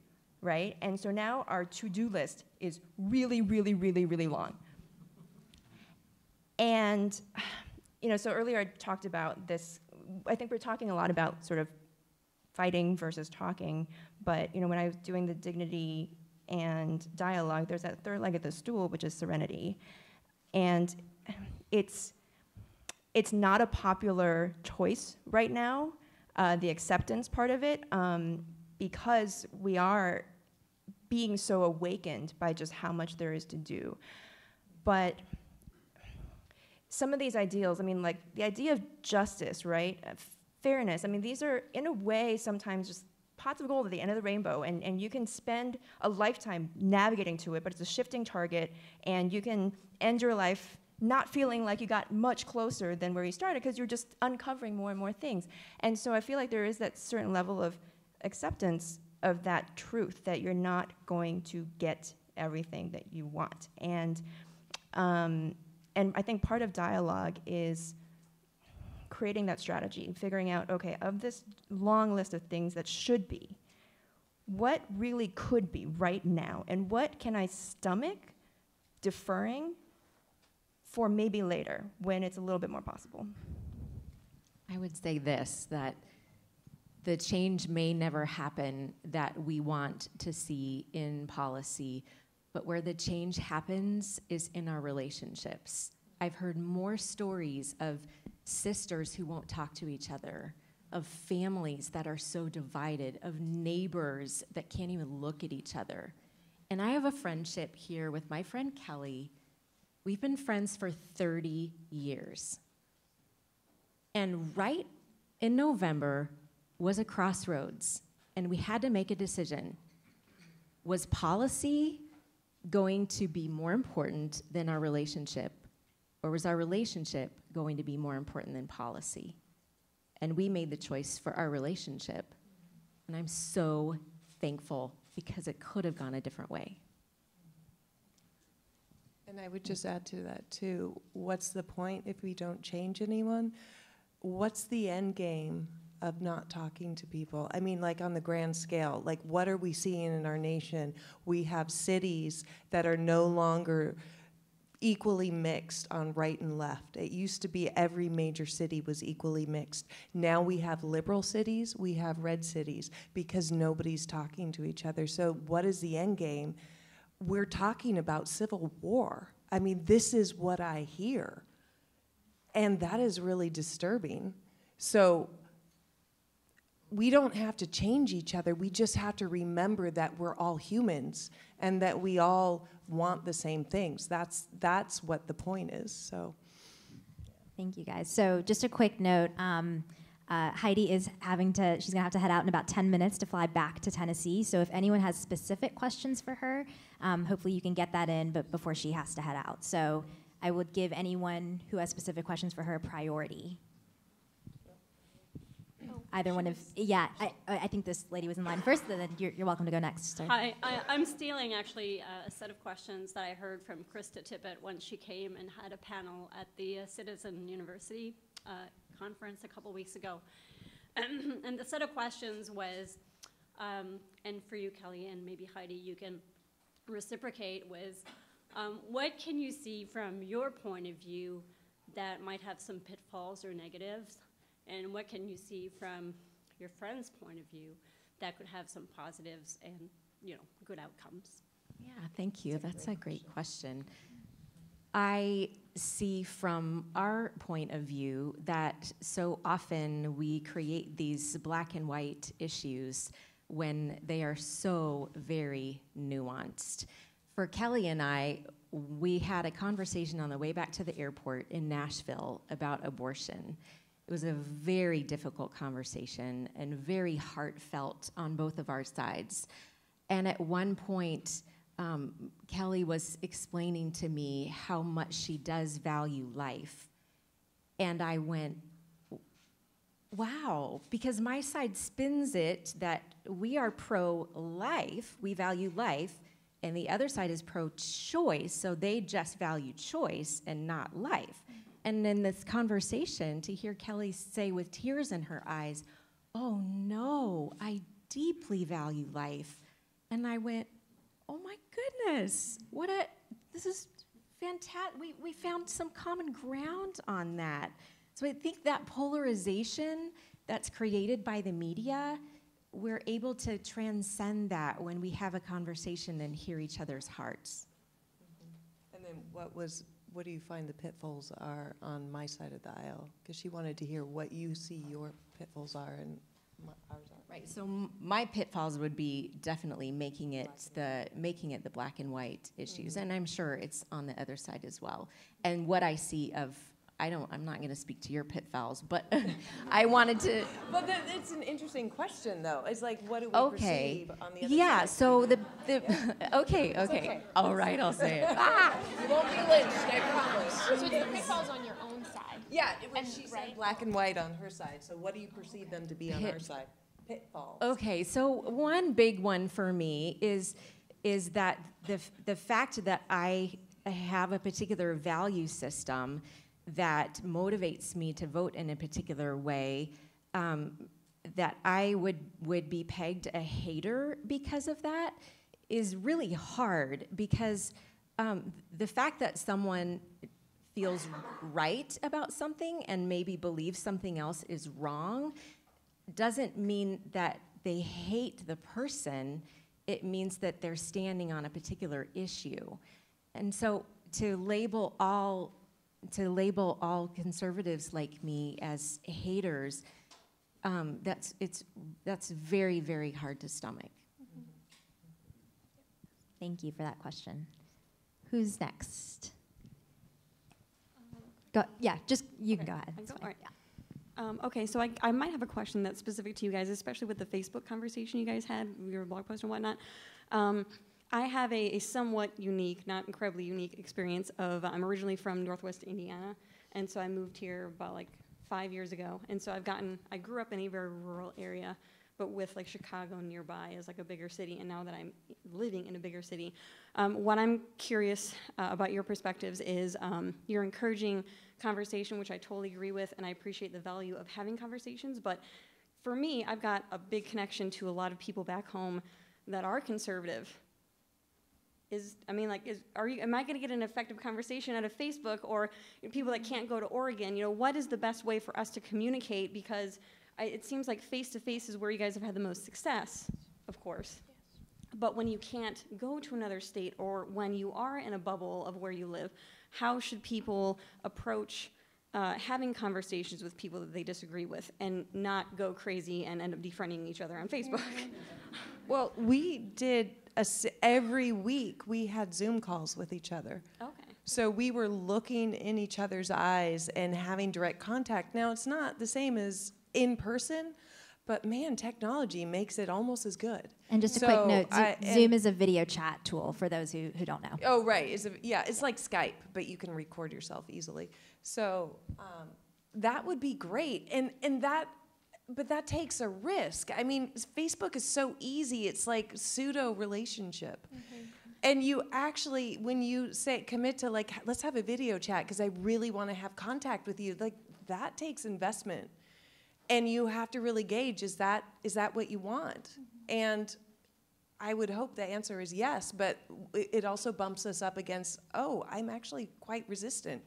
Right? And so now our to-do list is really, really, really, really long. And, you know, so earlier I talked about this, I think we're talking a lot about sort of fighting versus talking, but, you know, when I was doing the dignity and dialogue, there's that third leg of the stool, which is serenity. And it's, it's not a popular choice right now, uh, the acceptance part of it. Um, because we are being so awakened by just how much there is to do. But some of these ideals, I mean, like the idea of justice, right? Fairness, I mean, these are in a way sometimes just pots of gold at the end of the rainbow, and, and you can spend a lifetime navigating to it, but it's a shifting target, and you can end your life not feeling like you got much closer than where you started because you're just uncovering more and more things. And so I feel like there is that certain level of acceptance of that truth that you're not going to get everything that you want. And, um, and I think part of dialogue is creating that strategy and figuring out, okay, of this long list of things that should be, what really could be right now? And what can I stomach deferring for maybe later when it's a little bit more possible? I would say this, that the change may never happen that we want to see in policy, but where the change happens is in our relationships. I've heard more stories of sisters who won't talk to each other, of families that are so divided, of neighbors that can't even look at each other. And I have a friendship here with my friend Kellie. We've been friends for thirty years. And right in November, was a crossroads, and we had to make a decision. Was policy going to be more important than our relationship, or was our relationship going to be more important than policy? And we made the choice for our relationship, and I'm so thankful because it could have gone a different way. And I would just add to that too, what's the point if we don't change anyone? What's the end game of not talking to people? I mean, like on the grand scale, like what are we seeing in our nation? We have cities that are no longer equally mixed on right and left. It used to be every major city was equally mixed. Now we have liberal cities, we have red cities, because nobody's talking to each other. So what is the end game? We're talking about civil war. I mean, this is what I hear. And that is really disturbing. So we don't have to change each other. We just have to remember that we're all humans and that we all want the same things. That's, that's what the point is, so. Thank you, guys. So just a quick note. Um, Uh, Heidi is having to, she's going to have to head out in about ten minutes to fly back to Tennessee. So if anyone has specific questions for her, um, hopefully you can get that in but before she has to head out. So I would give anyone who has specific questions for her priority. Oh, Either one of, yeah, I, I think this lady was in line first, then you're, you're welcome to go next. Sorry. Hi, I, I'm stealing actually a set of questions that I heard from Krista Tippett when she came and had a panel at the uh, Citizen University uh, conference a couple weeks ago. And the set of questions was, um, and for you, Kelly, and maybe Heidi, you can reciprocate, was um, what can you see from your point of view that might have some pitfalls or negatives? And what can you see from your friend's point of view that could have some positives and, you know, good outcomes? Yeah, thank you. That's a great question. I see from our point of view that so often we create these black and white issues when they are so very nuanced. For Kelly and I, we had a conversation on the way back to the airport in Nashville about abortion. It was a very difficult conversation and very heartfelt on both of our sides. And at one point, Um, Kelly was explaining to me how much she does value life. And I went, wow, because my side spins it that we are pro-life, we value life, and the other side is pro-choice, so they just value choice and not life. And in this conversation, to hear Kelly say with tears in her eyes, oh no, I deeply value life. And I went, oh my goodness, what a, this is fantastic. We, we found some common ground on that. So I think that polarization that's created by the media, we're able to transcend that when we have a conversation and hear each other's hearts. Mm-hmm. And then what was, what do you find the pitfalls are on my side of the aisle? Because she wanted to hear what you see your pitfalls are and ours are. Right, so m my pitfalls would be definitely making it the making it the black and white issues, mm-hmm. and I'm sure it's on the other side as well. And what I see of, I don't, I'm not going to speak to your pitfalls, but I wanted to. But the, it's an interesting question, though. It's like, what do we okay. perceive on the other yeah, side? Yeah. So the, the yeah. okay, okay, okay, all right, I'll say it. Ah! You won't be lynched, I promise. So it's the pitfalls on your own side. Yeah, it was, and she right? said black and white on her side. So what do you perceive okay. them to be on Pit. our side? Pitfalls. Okay, so one big one for me is is that the the fact that I have a particular value system that motivates me to vote in a particular way, um, that I would would be pegged a hater because of that is really hard, because um, the fact that someone feels right about something and maybe believes something else is wrong doesn't mean that they hate the person. It means that they're standing on a particular issue. And so to label all, to label all conservatives like me as haters, um, that's, it's, that's very, very hard to stomach. Mm-hmm. Thank you for that question. Who's next? Um, go, yeah, just, you can go ahead. That's fine. Um, okay, so I, I might have a question that's specific to you guys, especially with the Facebook conversation you guys had, your blog post and whatnot. Um, I have a, a somewhat unique, not incredibly unique experience of, I'm originally from Northwest Indiana, and so I moved here about like five years ago. And so I've gotten, I grew up in a very rural area, but with like Chicago nearby as like a bigger city, and now that I'm living in a bigger city, um, what I'm curious uh, about your perspectives is um, you're encouraging conversation, which I totally agree with, and I appreciate the value of having conversations, but for me, I've got a big connection to a lot of people back home that are conservative. Is, I mean, like, is, are you, am I gonna get an effective conversation out of Facebook, or people that can't go to Oregon? You know, what is the best way for us to communicate? Because I, it seems like face-to-face is where you guys have had the most success, of course. Yes. But when you can't go to another state, or when you are in a bubble of where you live, how should people approach uh, having conversations with people that they disagree with and not go crazy and end up defriending each other on Facebook? Well, we did, a, every week we had Zoom calls with each other. Okay. So we were looking in each other's eyes and having direct contact. Now, it's not the same as in person, but man, technology makes it almost as good. And just a so quick note, Zo I, Zoom is a video chat tool for those who, who don't know. Oh, right. It's a, yeah, it's like Skype, but you can record yourself easily. So um, that would be great. And, and that, but that takes a risk. I mean, Facebook is so easy. It's like pseudo relationship. Mm-hmm. And you actually, when you say commit to like, let's have a video chat because I really want to have contact with you, like that takes investment. And you have to really gauge, is that is that what you want? Mm-hmm. And I would hope the answer is yes, but it also bumps us up against, oh, I'm actually quite resistant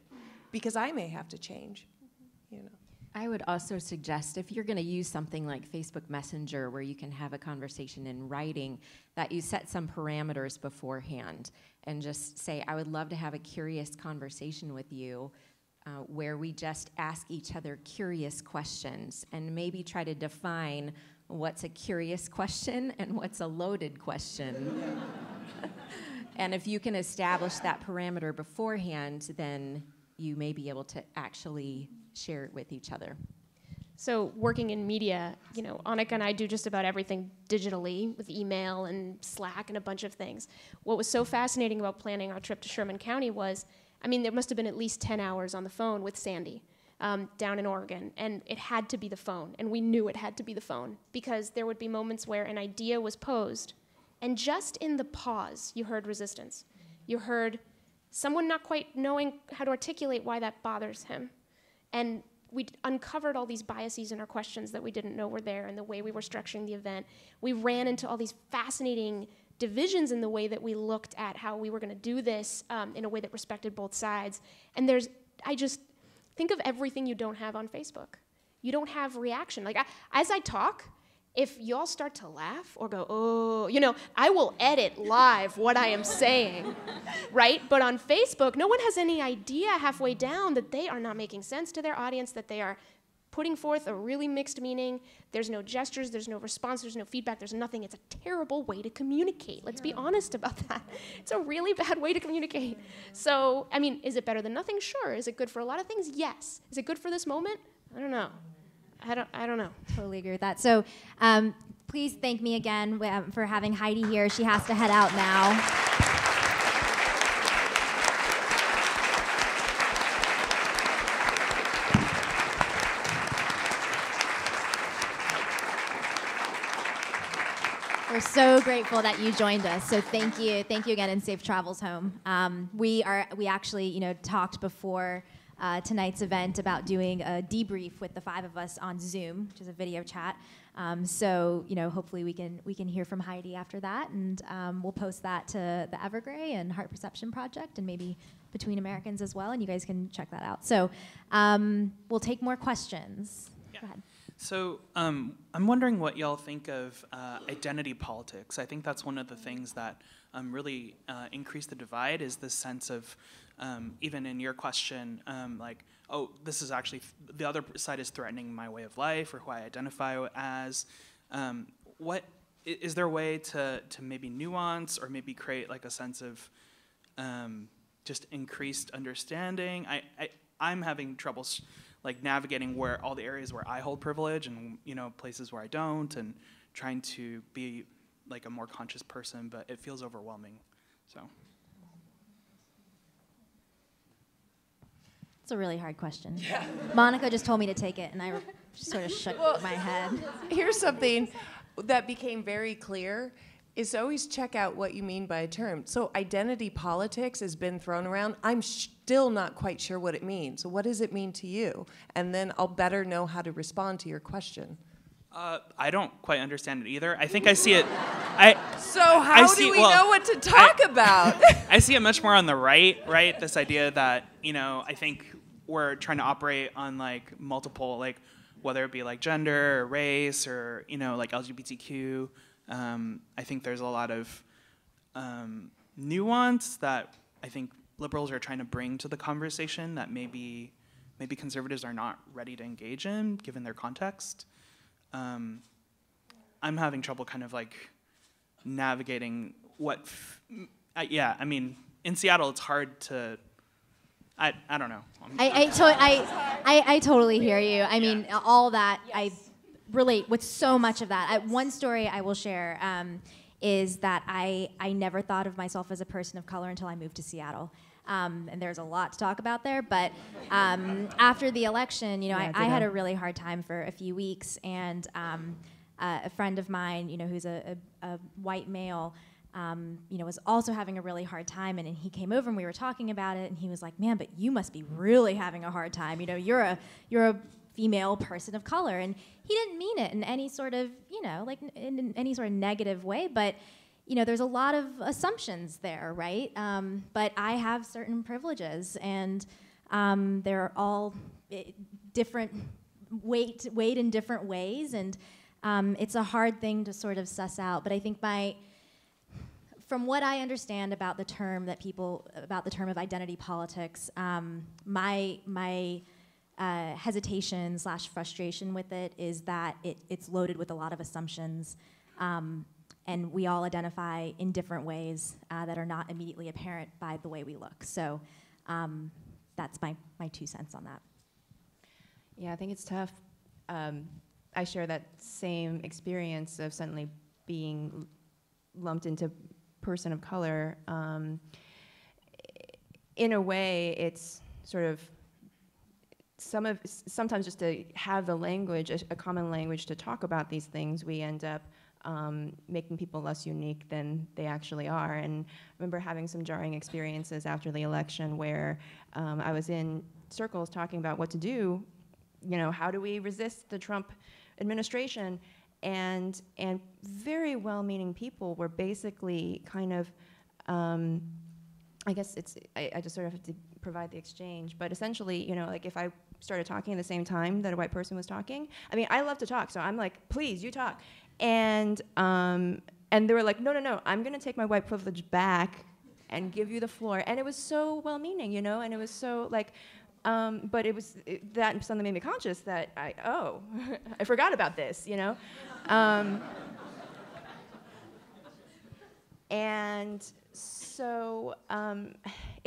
because I may have to change, mm-hmm. you know. I would also suggest if you're going to use something like Facebook Messenger where you can have a conversation in writing, that you set some parameters beforehand and just say, I would love to have a curious conversation with you. Uh, where we just ask each other curious questions and maybe try to define what's a curious question and what's a loaded question. And if you can establish that parameter beforehand, then you may be able to actually share it with each other. So working in media, you know, Anika and I do just about everything digitally with email and Slack and a bunch of things. What was so fascinating about planning our trip to Sherman County was, I mean, there must have been at least ten hours on the phone with Sandy um, down in Oregon, and it had to be the phone, and we knew it had to be the phone, because there would be moments where an idea was posed, and just in the pause, you heard resistance. You heard someone not quite knowing how to articulate why that bothers him, and we uncovered all these biases in our questions that we didn't know were there and the way we were structuring the event. We ran into all these fascinating divisions in the way that we looked at how we were going to do this um, in a way that respected both sides. And there's, I just, think of everything you don't have on Facebook. You don't have reaction. Like, I, as I talk, if y'all start to laugh or go, oh, you know, I will edit live what I am saying, right? But on Facebook, no one has any idea halfway down that they are not making sense to their audience, that they are putting forth a really mixed meaning. There's no gestures, there's no response, there's no feedback, there's nothing. It's a terrible way to communicate. Let's be honest about that. It's a really bad way to communicate. So, I mean, is it better than nothing? Sure. Is it good for a lot of things? Yes. Is it good for this moment? I don't know. I don't, I don't know. Totally agree with that. So um, please thank me again um, for having Heidi here. She has to head out now. We're so grateful that you joined us. So thank you, thank you again, and safe travels home. Um, we are, we actually, you know, talked before uh, tonight's event about doing a debrief with the five of us on Zoom, which is a video chat. Um, so you know, hopefully we can we can hear from Heidi after that, and um, we'll post that to the Evergrey and Heart Perception Project, and maybe Between Americans as well, and you guys can check that out. So um, we'll take more questions. Yeah. Go ahead. So um, I'm wondering what y'all think of uh, identity politics. I think that's one of the things that um, really uh, increased the divide, is this sense of, um, even in your question, um, like, oh, this is actually, th the other side is threatening my way of life or who I identify as. Um, what, is there a way to, to maybe nuance or maybe create like a sense of um, just increased understanding? I, I, I'm having trouble like navigating where all the areas where I hold privilege and, you know, places where I don't, and trying to be like a more conscious person, but it feels overwhelming, so. It's a really hard question. Yeah. Monica just told me to take it and I sort of shook well, my head. Here's something that became very clear, is always check out what you mean by a term. So identity politics has been thrown around. I'm still not quite sure what it means. So what does it mean to you? And then I'll better know how to respond to your question. Uh, I don't quite understand it either. I think I see it. I, so how I see, do we well, know what to talk I, about? I see it much more on the right, right? This idea that, you know, I think we're trying to operate on like multiple, like whether it be like gender or race or, you know, like L G B T Q. Um, I think there's a lot of um, nuance that I think liberals are trying to bring to the conversation that maybe maybe conservatives are not ready to engage in, given their context. Um, I'm having trouble kind of like navigating what, f uh, yeah, I mean, in Seattle it's hard to I, I don't know. I I, to I, I I totally hear you. I mean, yeah. all that, yes. I relate with so much of that. Yes. I, one story I will share um, is that I, I never thought of myself as a person of color until I moved to Seattle. Um, and there's a lot to talk about there, but um, after the election, you know, yeah, I, I had a really hard time for a few weeks, and um, uh, a friend of mine, you know, who's a, a, a white male, um, you know, was also having a really hard time, and, and he came over and we were talking about it, and he was like, "Man, but you must be really having a hard time. You know, you're a you're a female person of color," and he didn't mean it in any sort of, you know, like in, in any sort of negative way, but. You know, there's a lot of assumptions there, right? Um, but I have certain privileges, and um, they're all different, weight, weight in different ways, and um, it's a hard thing to sort of suss out. But I think my, from what I understand about the term that people, about the term of identity politics, um, my my uh, hesitation slash frustration with it is that it it's loaded with a lot of assumptions. Um, And we all identify in different ways uh, that are not immediately apparent by the way we look. So um, that's my, my two cents on that. Yeah, I think it's tough. Um, I share that same experience of suddenly being lumped into person of color. Um, in a way, it's sort of some of sometimes just to have the language, a, a common language to talk about these things, we end up Um, making people less unique than they actually are. And I remember having some jarring experiences after the election where um, I was in circles talking about what to do, you know, how do we resist the Trump administration? And, and very well-meaning people were basically kind of, um, I guess it's, I, I just sort of have to provide the exchange, but essentially, you know, like if I started talking at the same time that a white person was talking, I mean, I love to talk, so I'm like, please, you talk. And um, and they were like, no, no, no, I'm gonna take my white privilege back and give you the floor. And it was so well-meaning, you know, and it was so like, um, but it was, it, that suddenly made me conscious that I, oh, I forgot about this, you know? Um, and so um,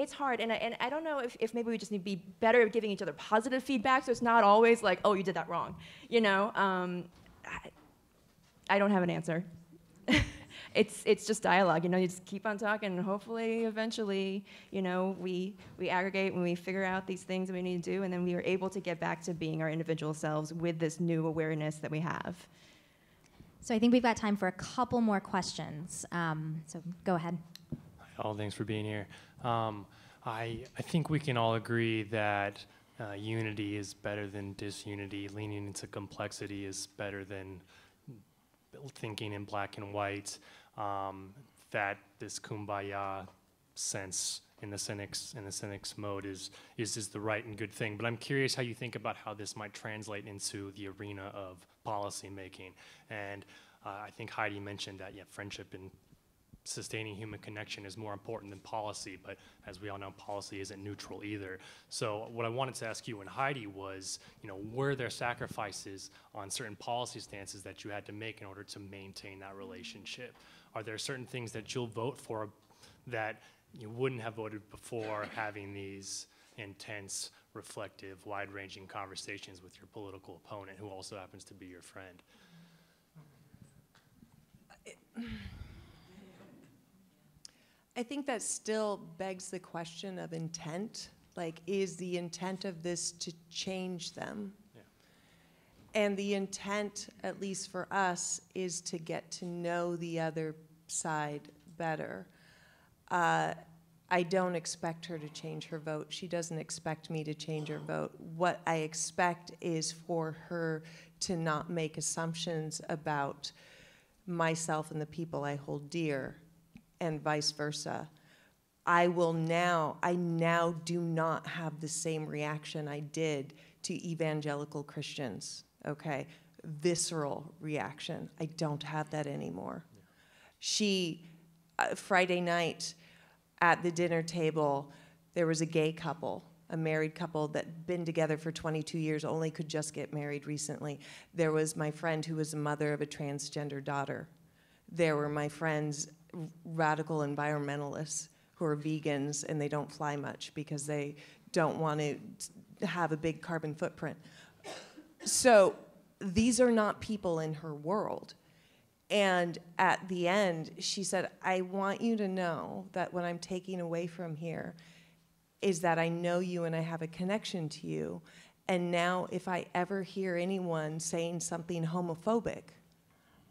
it's hard, and I, and I don't know if, if maybe we just need to be better at giving each other positive feedback, so it's not always like, oh, you did that wrong, you know? Um, I, I don't have an answer. it's it's just dialogue, you know. You just keep on talking, and hopefully, eventually, you know, we we aggregate and we figure out these things that we need to do, and then we are able to get back to being our individual selves with this new awareness that we have. So I think we've got time for a couple more questions. Um, so go ahead. Hi, all, thanks for being here. Um, I I think we can all agree that uh, unity is better than disunity. Leaning into complexity is better than thinking in black and white, um, that this kumbaya sense in the cynics in the cynics mode is is is the right and good thing. But I'm curious how you think about how this might translate into the arena of policy making. And uh, I think Heidi mentioned that yeah, friendship and sustaining human connection is more important than policy. But as we all know, policy isn't neutral either. So what I wanted to ask you and Heidi was, you know, were there sacrifices on certain policy stances that you had to make in order to maintain that relationship? Are there certain things that you'll vote for that you wouldn't have voted before having these intense, reflective, wide-ranging conversations with your political opponent, who also happens to be your friend? I think that still begs the question of intent. Like, is the intent of this to change them? Yeah. And the intent, at least for us, is to get to know the other side better. Uh, I don't expect her to change her vote. She doesn't expect me to change her vote. What I expect is for her to not make assumptions about myself and the people I hold dear, and vice versa. I will now, I now do not have the same reaction I did to evangelical Christians, okay? Visceral reaction. I don't have that anymore. Yeah. She, uh, Friday night at the dinner table, there was a gay couple, a married couple that had been together for twenty-two years, only could just get married recently. There was my friend who was the mother of a transgender daughter. There were my friends, radical environmentalists who are vegans, and they don't fly much because they don't want to have a big carbon footprint. So these are not people in her world. And at the end, she said, I want you to know that what I'm taking away from here is that I know you and I have a connection to you. And now if I ever hear anyone saying something homophobic,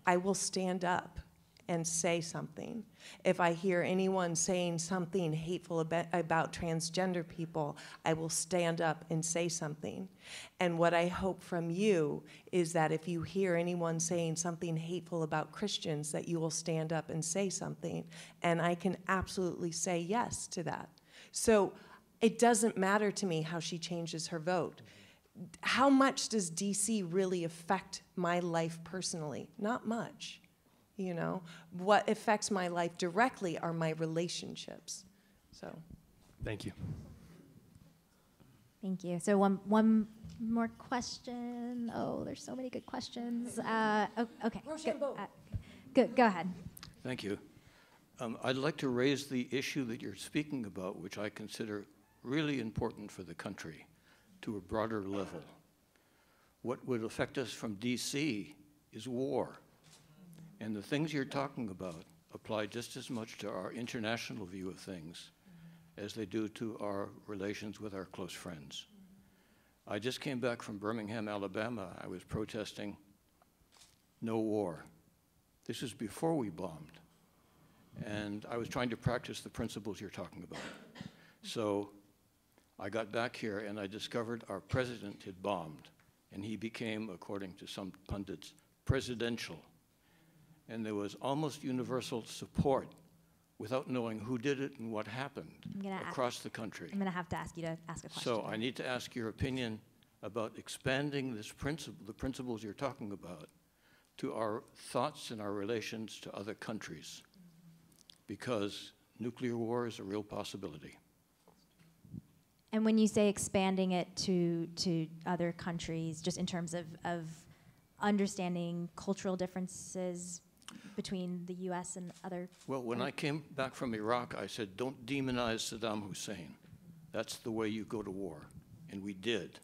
I will stand up and say something. If I hear anyone saying something hateful about, about transgender people, I will stand up and say something. And what I hope from you is that if you hear anyone saying something hateful about Christians, that you will stand up and say something. And I can absolutely say yes to that. So it doesn't matter to me how she changes her vote. How much does D C really affect my life personally? Not much. You know, what affects my life directly are my relationships. So, thank you. Thank you. So one one more question. Oh, there's so many good questions. Uh, okay. Go, uh, go, go ahead. Thank you. Um, I'd like to raise the issue that you're speaking about, which I consider really important for the country, to a broader level. What would affect us from D C is war. And the things you're talking about apply just as much to our international view of things as they do to our relations with our close friends. I just came back from Birmingham, Alabama. I was protesting no war. This was before we bombed. And I was trying to practice the principles you're talking about. So I got back here and I discovered our president had bombed. And he became, according to some pundits, presidential. And there was almost universal support without knowing who did it and what happened across the country. I'm going to have to ask you to ask a question. So I need to ask your opinion about expanding this principle, the principles you're talking about, to our thoughts and our relations to other countries, because nuclear war is a real possibility. And when you say expanding it to, to other countries, just in terms of, of understanding cultural differences between the U S and other... Well, when I came back from Iraq, I said, don't demonize Saddam Hussein. That's the way you go to war. And we did.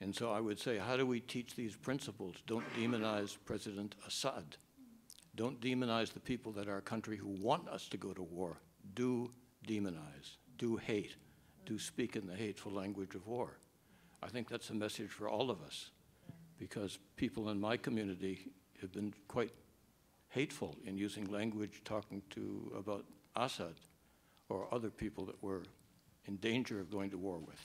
And so I would say, how do we teach these principles? Don't demonize President Assad. Don't demonize the people that our country who want us to go to war. Do demonize, do hate, do speak in the hateful language of war. I think that's a message for all of us, because people in my community have been quite hateful in using language talking to about Assad or other people that we're in danger of going to war with.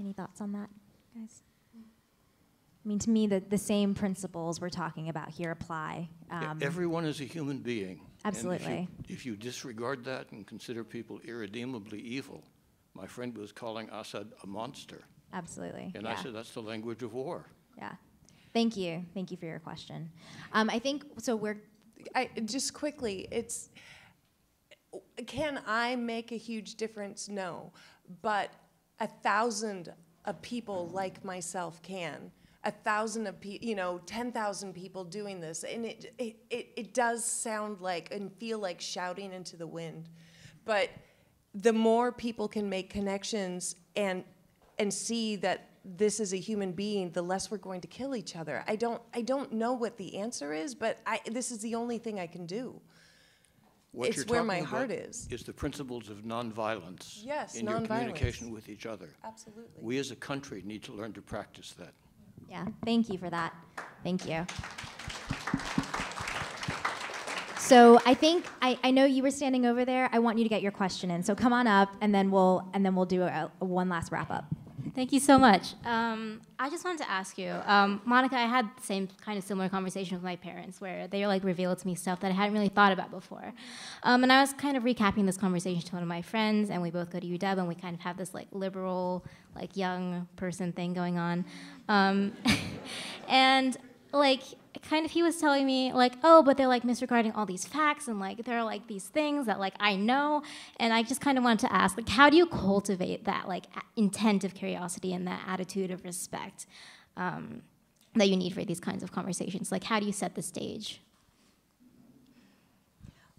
Any thoughts on that, guys? I mean, to me, the, the same principles we're talking about here apply. Um, yeah, everyone is a human being. Absolutely. If you, if you disregard that and consider people irredeemably evil, my friend was calling Assad a monster. Absolutely. And yeah. I said that's the language of war. Yeah. Thank you. Thank you for your question. Um, I think, so we're... I, just quickly, it's, can I make a huge difference? No. But a thousand of people like myself can. A thousand of people, you know, ten thousand people doing this. And it, it, it, it does sound like and feel like shouting into the wind. But the more people can make connections and... and see that this is a human being, the less we're going to kill each other. I don't, I don't know what the answer is, but I, this is the only thing I can do. What it's where my heart is. Is the principles of nonviolence. Yes, in your communication with each other. Absolutely. We as a country need to learn to practice that. Yeah, thank you for that. Thank you. So I think, I, I know you were standing over there. I want you to get your question in. So come on up, and then we'll, and then we'll do a, a one last wrap up. Thank you so much. Um, I just wanted to ask you, um, Monica, I had the same kind of similar conversation with my parents where they like revealed to me stuff that I hadn't really thought about before. Um, and I was kind of recapping this conversation to one of my friends, and we both go to U W, and we kind of have this like liberal, like young person thing going on. Um, and like, kind of he was telling me like, oh, but they're like misregarding all these facts, and like there are like these things that like I know, and I just kind of wanted to ask, like, how do you cultivate that like intent of curiosity and that attitude of respect um, that you need for these kinds of conversations? Like, how do you set the stage?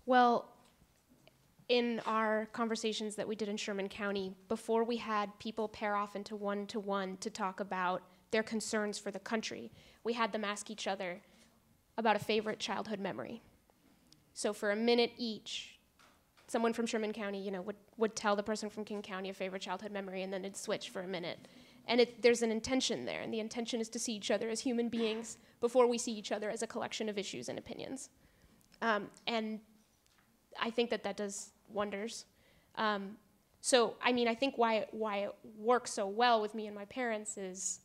Well, in our conversations that we did in Sherman County, before we had people pair off into one-to-one to talk about their concerns for the country, we had them ask each other about a favorite childhood memory. So for a minute each, someone from Sherman County, you know, would, would tell the person from King County a favorite childhood memory, and then it'd switch for a minute. And it, there's an intention there, and the intention is to see each other as human beings before we see each other as a collection of issues and opinions. Um, and I think that that does wonders. Um, so, I mean, I think why it, why it works so well with me and my parents is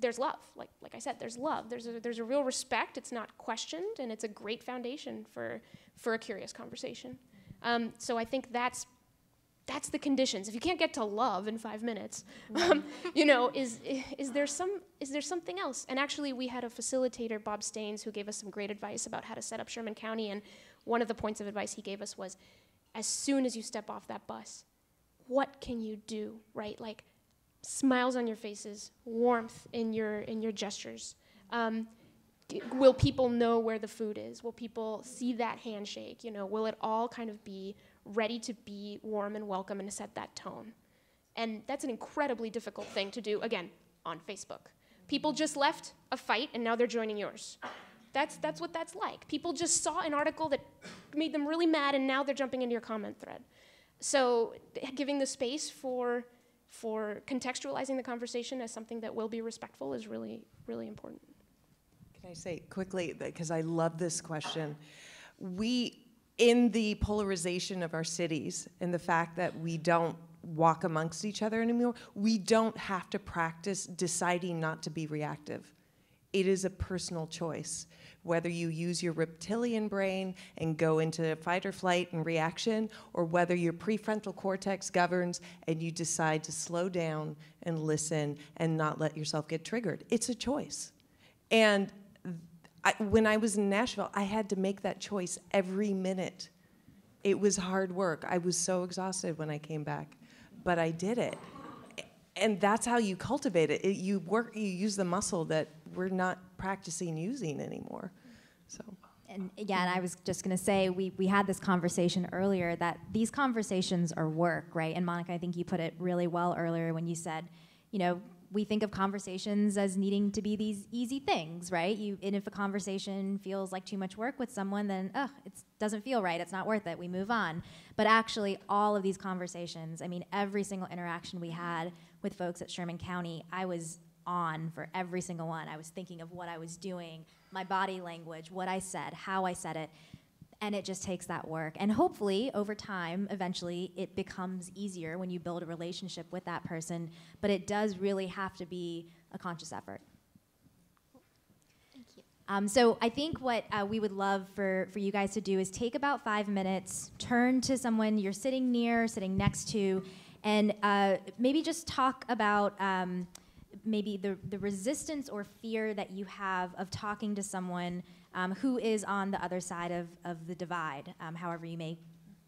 there's love. Like, like I said, there's love. There's a, there's a real respect. It's not questioned, and it's a great foundation for, for a curious conversation. Um, so I think that's That's the conditions. If you can't get to love in five minutes, um, you know, is, is, there some, is there something else? And actually, we had a facilitator, Bob Staines, who gave us some great advice about how to set up Sherman County. And one of the points of advice he gave us was, as soon as you step off that bus, what can you do, right? Like, smiles on your faces, warmth in your, in your gestures. Um, will people know where the food is? Will people see that handshake? You know, will it all kind of be ready to be warm and welcome and to set that tone? And that's an incredibly difficult thing to do, again, on Facebook. People just left a fight and now they're joining yours. That's, that's what that's like. People just saw an article that made them really mad and now they're jumping into your comment thread. So giving the space for, for contextualizing the conversation as something that will be respectful is really, really important. Can I say quickly, because I love this question. We, in the polarization of our cities and the fact that we don't walk amongst each other anymore, we don't have to practice deciding not to be reactive. It is a personal choice. Whether you use your reptilian brain and go into fight or flight and reaction, or whether your prefrontal cortex governs and you decide to slow down and listen and not let yourself get triggered. It's a choice. And I, when I was in Nashville, I had to make that choice every minute. It was hard work. I was so exhausted when I came back, but I did it. And that's how you cultivate it. it you work. You use the muscle that we're not practicing using anymore. So. And yeah, and I was just gonna say, we, we had this conversation earlier that these conversations are work, right? And Monica, I think you put it really well earlier when you said, you know, we think of conversations as needing to be these easy things, right? You, and if a conversation feels like too much work with someone, then ugh, it doesn't feel right, it's not worth it, we move on. But actually, all of these conversations, I mean, every single interaction we had with folks at Sherman County, I was on for every single one. I was thinking of what I was doing, my body language, what I said, how I said it, and it just takes that work. And hopefully, over time, eventually, it becomes easier when you build a relationship with that person, but it does really have to be a conscious effort. Thank you. Um, so I think what uh, we would love for, for you guys to do is take about five minutes, turn to someone you're sitting near, sitting next to, and uh, maybe just talk about um, maybe the, the resistance or fear that you have of talking to someone Um, who is on the other side of, of the divide, um, however you may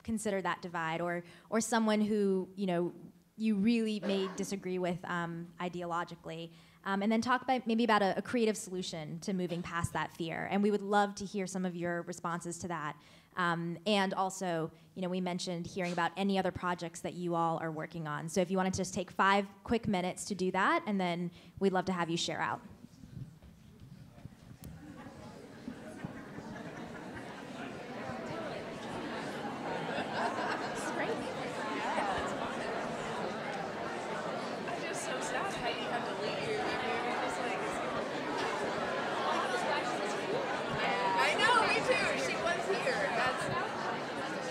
consider that divide, or, or someone who, you know, you really may disagree with um, ideologically. Um, and then talk about maybe about a, a creative solution to moving past that fear. And we would love to hear some of your responses to that. Um, and also, you know, we mentioned hearing about any other projects that you all are working on. So if you want to just take five quick minutes to do that, and then we'd love to have you share out. Here. Um,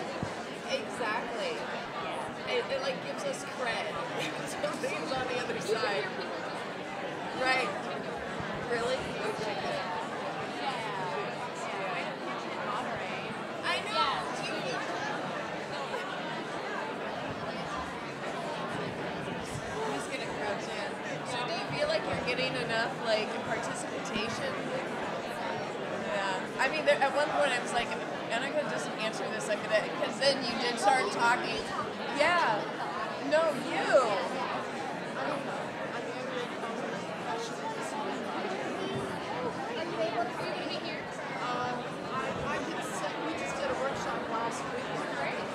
I, I did, we just did a workshop last week, right?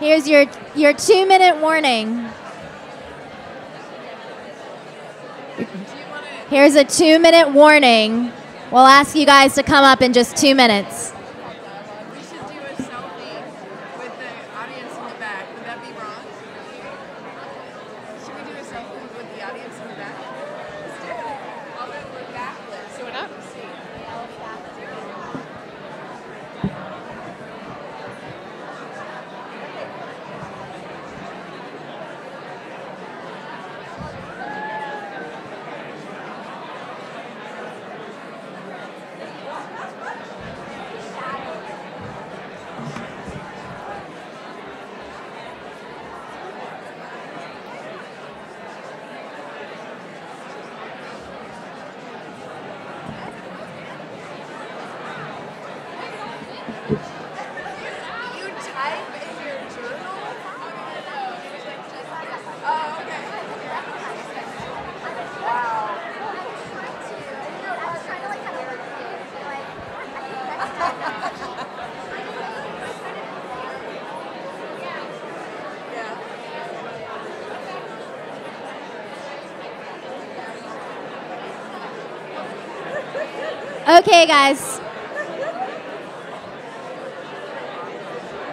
Here's your, your two-minute warning. Here's a two-minute warning. We'll ask you guys to come up in just two minutes. We should do a selfie with the audience in the back. Would that be wrong? Should we do a selfie with the audience in the back? Let's do it. I'll do it with back lips. Do it up. Okay, guys.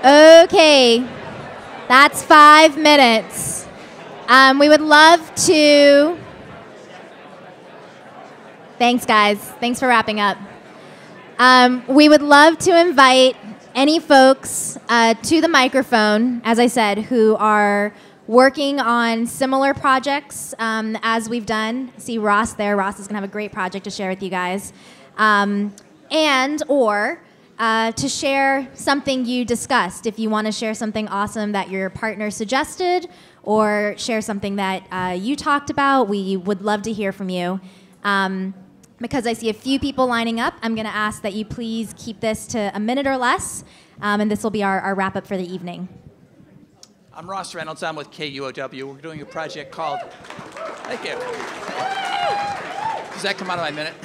Okay, that's five minutes. Um, we would love to. Thanks, guys. Thanks for wrapping up. Um, we would love to invite any folks uh, to the microphone, as I said, who are working on similar projects um, as we've done. See Ross there. Ross is gonna have a great project to share with you guys. Um, and or uh, to share something you discussed. If you want to share something awesome that your partner suggested or share something that uh, you talked about, we would love to hear from you. Um, because I see a few people lining up, I'm going to ask that you please keep this to a minute or less, um, and this will be our, our wrap-up for the evening. I'm Ross Reynolds. I'm with K U O W. We're doing a project called... Thank you. Does that come out of my minute?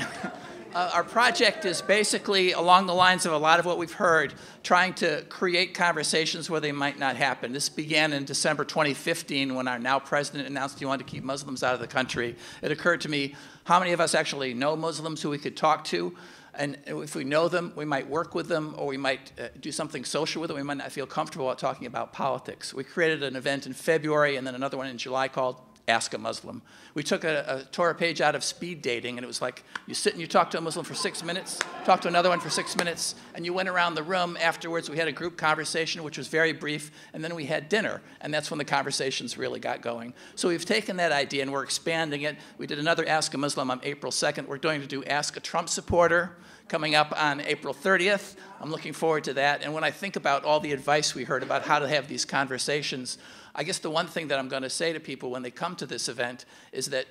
Uh, our project is basically along the lines of a lot of what we've heard, trying to create conversations where they might not happen. This began in December twenty fifteen when our now president announced he wanted to keep Muslims out of the country. It occurred to me, how many of us actually know Muslims who we could talk to? And if we know them, we might work with them, or we might uh, do something social with them. We might not feel comfortable about talking about politics. We created an event in February and then another one in July called Ask a Muslim. We took a, a Torah page out of speed dating, and it was like, you sit and you talk to a Muslim for six minutes, talk to another one for six minutes, and you went around the room afterwards. We had a group conversation, which was very brief, and then we had dinner, and that's when the conversations really got going. So we've taken that idea, and we're expanding it. We did another Ask a Muslim on April second. We're going to do Ask a Trump supporter, coming up on April thirtieth. I'm looking forward to that. And when I think about all the advice we heard about how to have these conversations, I guess the one thing that I'm going to say to people when they come to this event is that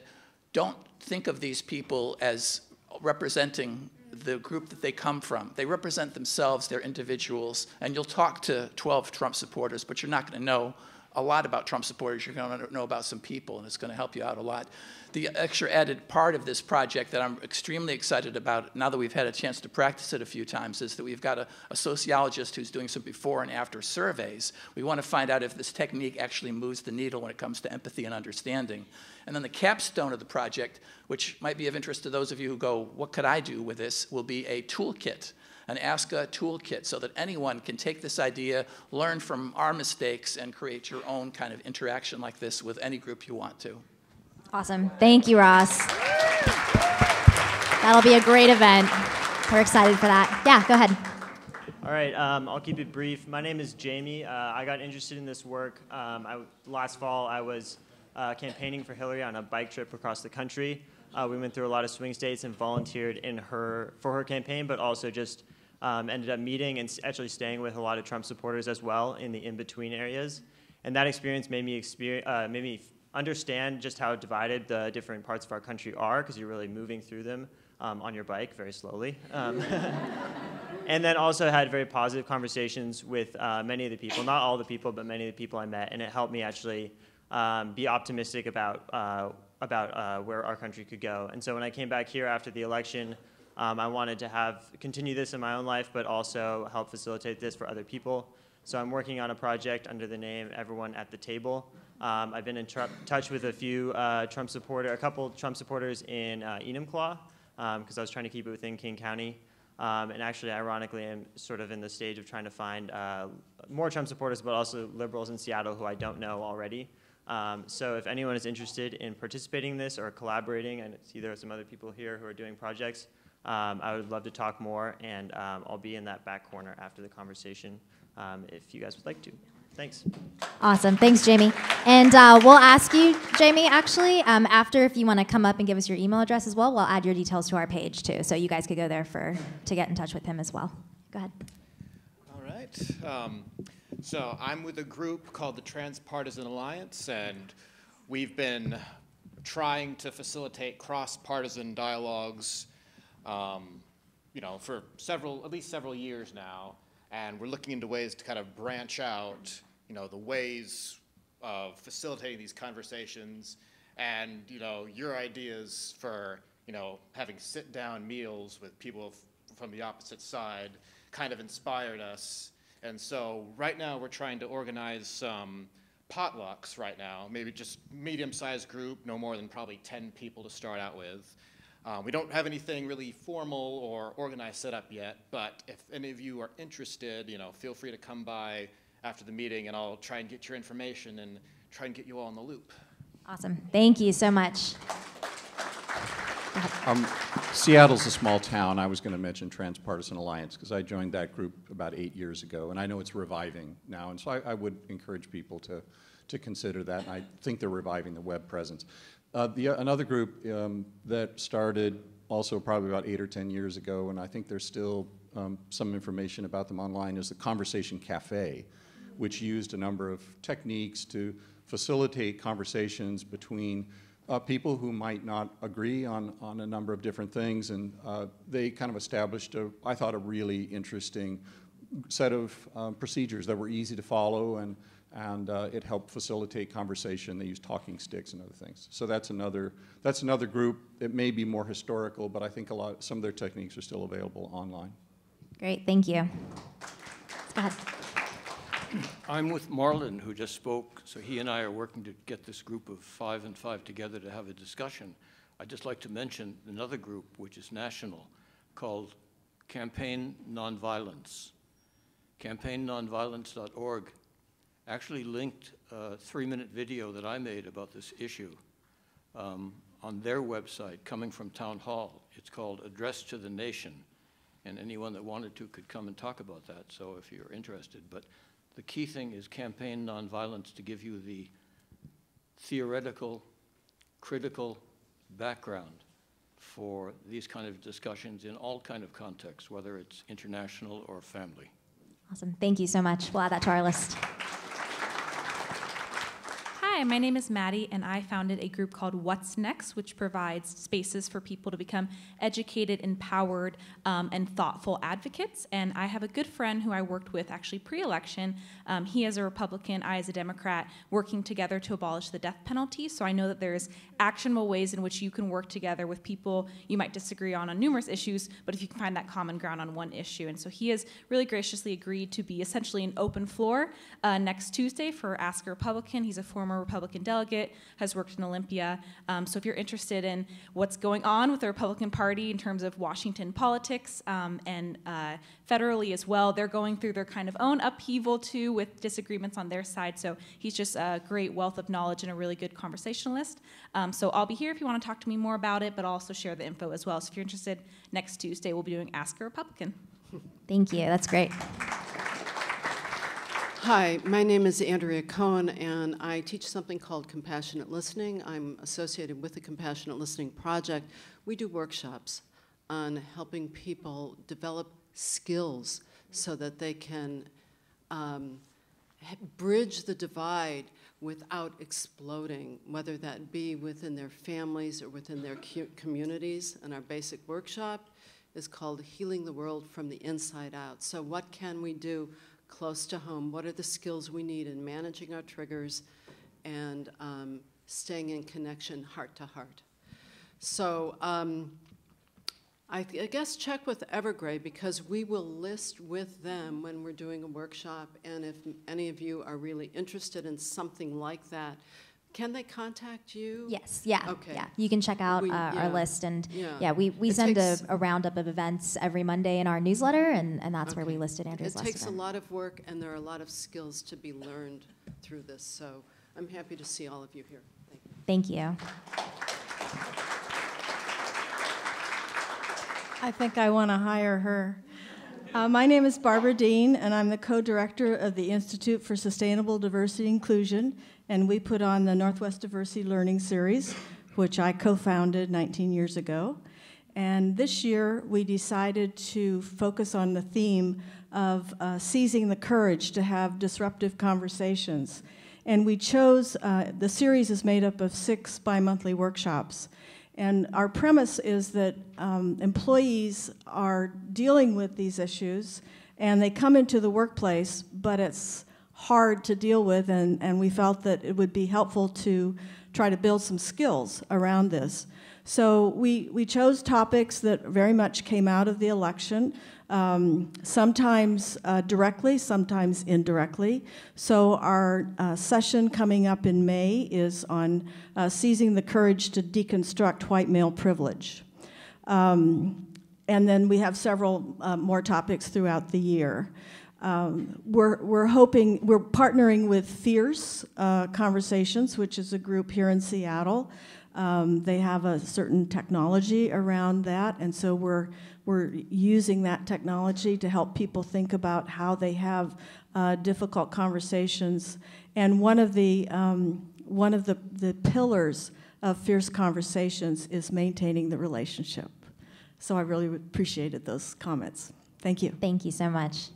don't think of these people as representing the group that they come from. They represent themselves, they're individuals, and you'll talk to twelve Trump supporters, but you're not going to know a lot about Trump supporters. You're going to know about some people, and it's going to help you out a lot. The extra added part of this project that I'm extremely excited about, now that we've had a chance to practice it a few times, is that we've got a, a sociologist who's doing some before and after surveys. We want to find out if this technique actually moves the needle when it comes to empathy and understanding. And then the capstone of the project, which might be of interest to those of you who go, what could I do with this, will be a toolkit. An Ask a toolkit, so that anyone can take this idea, learn from our mistakes, and create your own kind of interaction like this with any group you want to. Awesome. Thank you, Ross. That'll be a great event. We're excited for that. Yeah, go ahead. All right, um, I'll keep it brief. My name is Jamie. Uh, I got interested in this work. Um, I, last fall, I was uh, campaigning for Hillary on a bike trip across the country. Uh, we went through a lot of swing states and volunteered in her for her campaign, but also just Um, ended up meeting and actually staying with a lot of Trump supporters as well in the in-between areas. And that experience made me, experience, uh, made me understand just how divided the different parts of our country are, because you're really moving through them um, on your bike very slowly. Um, and then also had very positive conversations with uh, many of the people, not all the people, but many of the people I met. And it helped me actually um, be optimistic about, uh, about uh, where our country could go. And so when I came back here after the election, Um, I wanted to have continue this in my own life, but also help facilitate this for other people. So I'm working on a project under the name Everyone at the Table. Um, I've been in touch with a few uh, Trump supporter, a couple Trump supporters in uh, Enumclaw, because um, I was trying to keep it within King County. Um, and actually, ironically, I'm sort of in the stage of trying to find uh, more Trump supporters, but also liberals in Seattle who I don't know already. Um, so if anyone is interested in participating in this or collaborating, and see there are some other people here who are doing projects, um, I would love to talk more, and um, I'll be in that back corner after the conversation um, if you guys would like to. Thanks. Awesome. Thanks, Jamie. And uh, we'll ask you, Jamie, actually, um, after, if you want to come up and give us your email address as well, we'll add your details to our page, too. So you guys could go there for to get in touch with him as well. Go ahead. All right. Um, so I'm with a group called the Transpartisan Alliance, and we've been trying to facilitate cross-partisan dialogues um, you know, for several, at least several years now. And we're looking into ways to kind of branch out, you know, the ways of facilitating these conversations, and you know, your ideas for, you know, having sit-down meals with people f from the opposite side kind of inspired us. And so right now we're trying to organize some potlucks right now, maybe just medium-sized group, no more than probably ten people to start out with. Um, we don't have anything really formal or organized set up yet, but if any of you are interested, you know, feel free to come by after the meeting, and I'll try and get your information and try and get you all in the loop. Awesome. Thank you so much. Um, Seattle's a small town. I was going to mention Transpartisan Alliance because I joined that group about eight years ago, and I know it's reviving now, and so I, I would encourage people to, to consider that, and I think they're reviving the web presence. Uh, the, another group um, that started also probably about eight or ten years ago, and I think there's still um, some information about them online, is the Conversation Cafe, which used a number of techniques to facilitate conversations between uh, people who might not agree on, on a number of different things, and uh, they kind of established, a, I thought, a really interesting set of um, procedures that were easy to follow, and and uh, it helped facilitate conversation. They use talking sticks and other things. So that's another, that's another group. It may be more historical, but I think a lot, some of their techniques are still available online. Great, thank you. Go ahead. I'm with Marlon, who just spoke. So he and I are working to get this group of five and five together to have a discussion. I'd just like to mention another group, which is national, called Campaign Nonviolence. campaign nonviolence dot org actually linked a three-minute video that I made about this issue um, on their website, coming from Town Hall. It's called Address to the Nation, and anyone that wanted to could come and talk about that, so if you're interested. But the key thing is Campaign Nonviolence, to give you the theoretical, critical background for these kind of discussions in all kind of contexts, whether it's international or family. Awesome, thank you so much. We'll add that to our list. Hi, my name is Maddie, and I founded a group called What's Next, which provides spaces for people to become educated, empowered, um, and thoughtful advocates. And I have a good friend who I worked with actually pre-election. Um, he is a Republican, I as a Democrat, working together to abolish the death penalty. So I know that there's actionable ways in which you can work together with people you might disagree on on numerous issues, but if you can find that common ground on one issue. And so he has really graciously agreed to be essentially an open floor uh, next Tuesday for Ask a Republican. He's a former Republican delegate, has worked in Olympia. Um, so if you're interested in what's going on with the Republican Party in terms of Washington politics um, and uh, federally as well, they're going through their kind of own upheaval too, with disagreements on their side. So he's just a great wealth of knowledge and a really good conversationalist. Um, so I'll be here if you want to talk to me more about it, but I'll also share the info as well. So if you're interested, next Tuesday we'll be doing Ask a Republican. Thank you. That's great. Hi, my name is Andrea Cohen, and I teach something called Compassionate Listening. I'm associated with the Compassionate Listening Project. We do workshops on helping people develop skills so that they can um, bridge the divide without exploding, whether that be within their families or within their communities. And our basic workshop is called Healing the World from the Inside Out. So what can we do close to home? What are the skills we need in managing our triggers and um, staying in connection heart to heart? So um, I, I guess check with Evergrey, because we will list with them when we're doing a workshop, and if any of you are really interested in something like that, can they contact you? Yes, yeah, okay. yeah. You can check out we, uh, yeah. our list, and yeah, yeah we, we send takes, a, a roundup of events every Monday in our newsletter, and, and that's okay. where we listed Andrew's last event. It takes a lot of work, and there are a lot of skills to be learned through this, so I'm happy to see all of you here. Thank you. Thank you. I think I want to hire her. Uh, my name is Barbara Dean, and I'm the co-director of the Institute for Sustainable Diversity and Inclusion, and we put on the Northwest Diversity Learning Series, which I co-founded nineteen years ago. And this year, we decided to focus on the theme of uh, seizing the courage to have disruptive conversations. And we chose, uh, the series is made up of six bi-monthly workshops. And our premise is that um, employees are dealing with these issues, and they come into the workplace, but it's hard to deal with, and, and we felt that it would be helpful to try to build some skills around this. So we, we chose topics that very much came out of the election, um, sometimes uh, directly, sometimes indirectly. So our uh, session coming up in May is on uh, seizing the courage to deconstruct white male privilege. Um, and then we have several uh, more topics throughout the year. Um, we're, we're hoping, we're partnering with Fierce uh, Conversations, which is a group here in Seattle. Um, they have a certain technology around that, and so we're, we're using that technology to help people think about how they have uh, difficult conversations. And one of, the, um, one of the, the pillars of Fierce Conversations is maintaining the relationship. So I really appreciated those comments. Thank you. Thank you so much.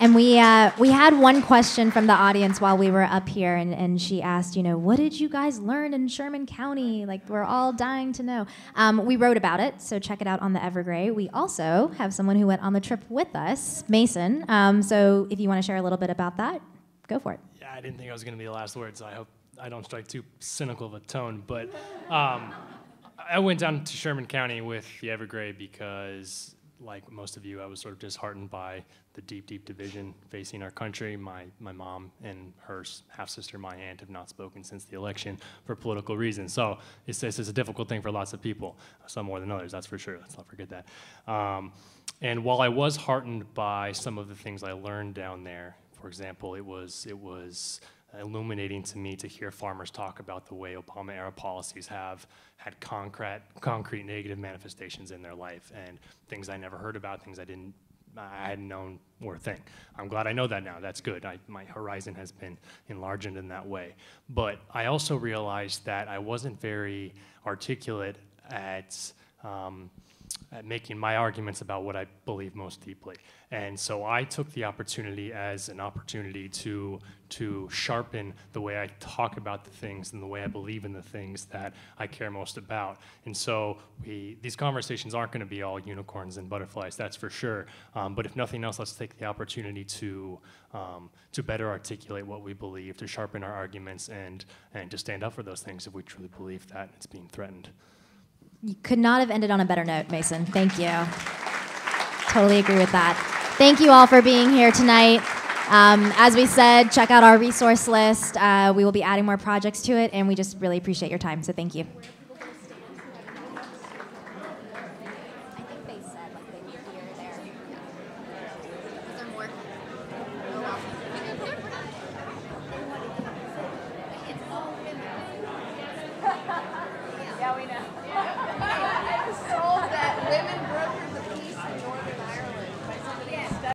And we, uh, we had one question from the audience while we were up here, and, and she asked, you know, what did you guys learn in Sherman County? Like, we're all dying to know. Um, we wrote about it, so check it out on the Evergrey. We also have someone who went on the trip with us, Mason. Um, so if you want to share a little bit about that, go for it. Yeah, I didn't think I was going to be the last word, so I hope I don't strike too cynical of a tone. But um, I went down to Sherman County with the Evergrey because, like most of you, I was sort of disheartened by the deep, deep division facing our country. My my mom and her half-sister, my aunt, have not spoken since the election for political reasons. So it's, it's, it's a difficult thing for lots of people, some more than others, that's for sure. Let's not forget that. Um, and while I was heartened by some of the things I learned down there, for example, it was it was illuminating to me to hear farmers talk about the way Obama-era policies have had concrete, concrete negative manifestations in their life, and things I never heard about, things I didn't I hadn't known were a thing. I'm glad I know that now. That's good. I, my horizon has been enlarged in that way. But I also realized that I wasn't very articulate at, um, at making my arguments about what I believe most deeply. And so I took the opportunity as an opportunity to, to sharpen the way I talk about the things and the way I believe in the things that I care most about. And so we, these conversations aren't gonna be all unicorns and butterflies, that's for sure. Um, but if nothing else, let's take the opportunity to, um, to better articulate what we believe, to sharpen our arguments, and, and to stand up for those things if we truly believe that it's being threatened. You could not have ended on a better note, Mason. Thank you. Totally agree with that. Thank you all for being here tonight. Um, as we said, check out our resource list. Uh, we will be adding more projects to it, and we just really appreciate your time, so thank you.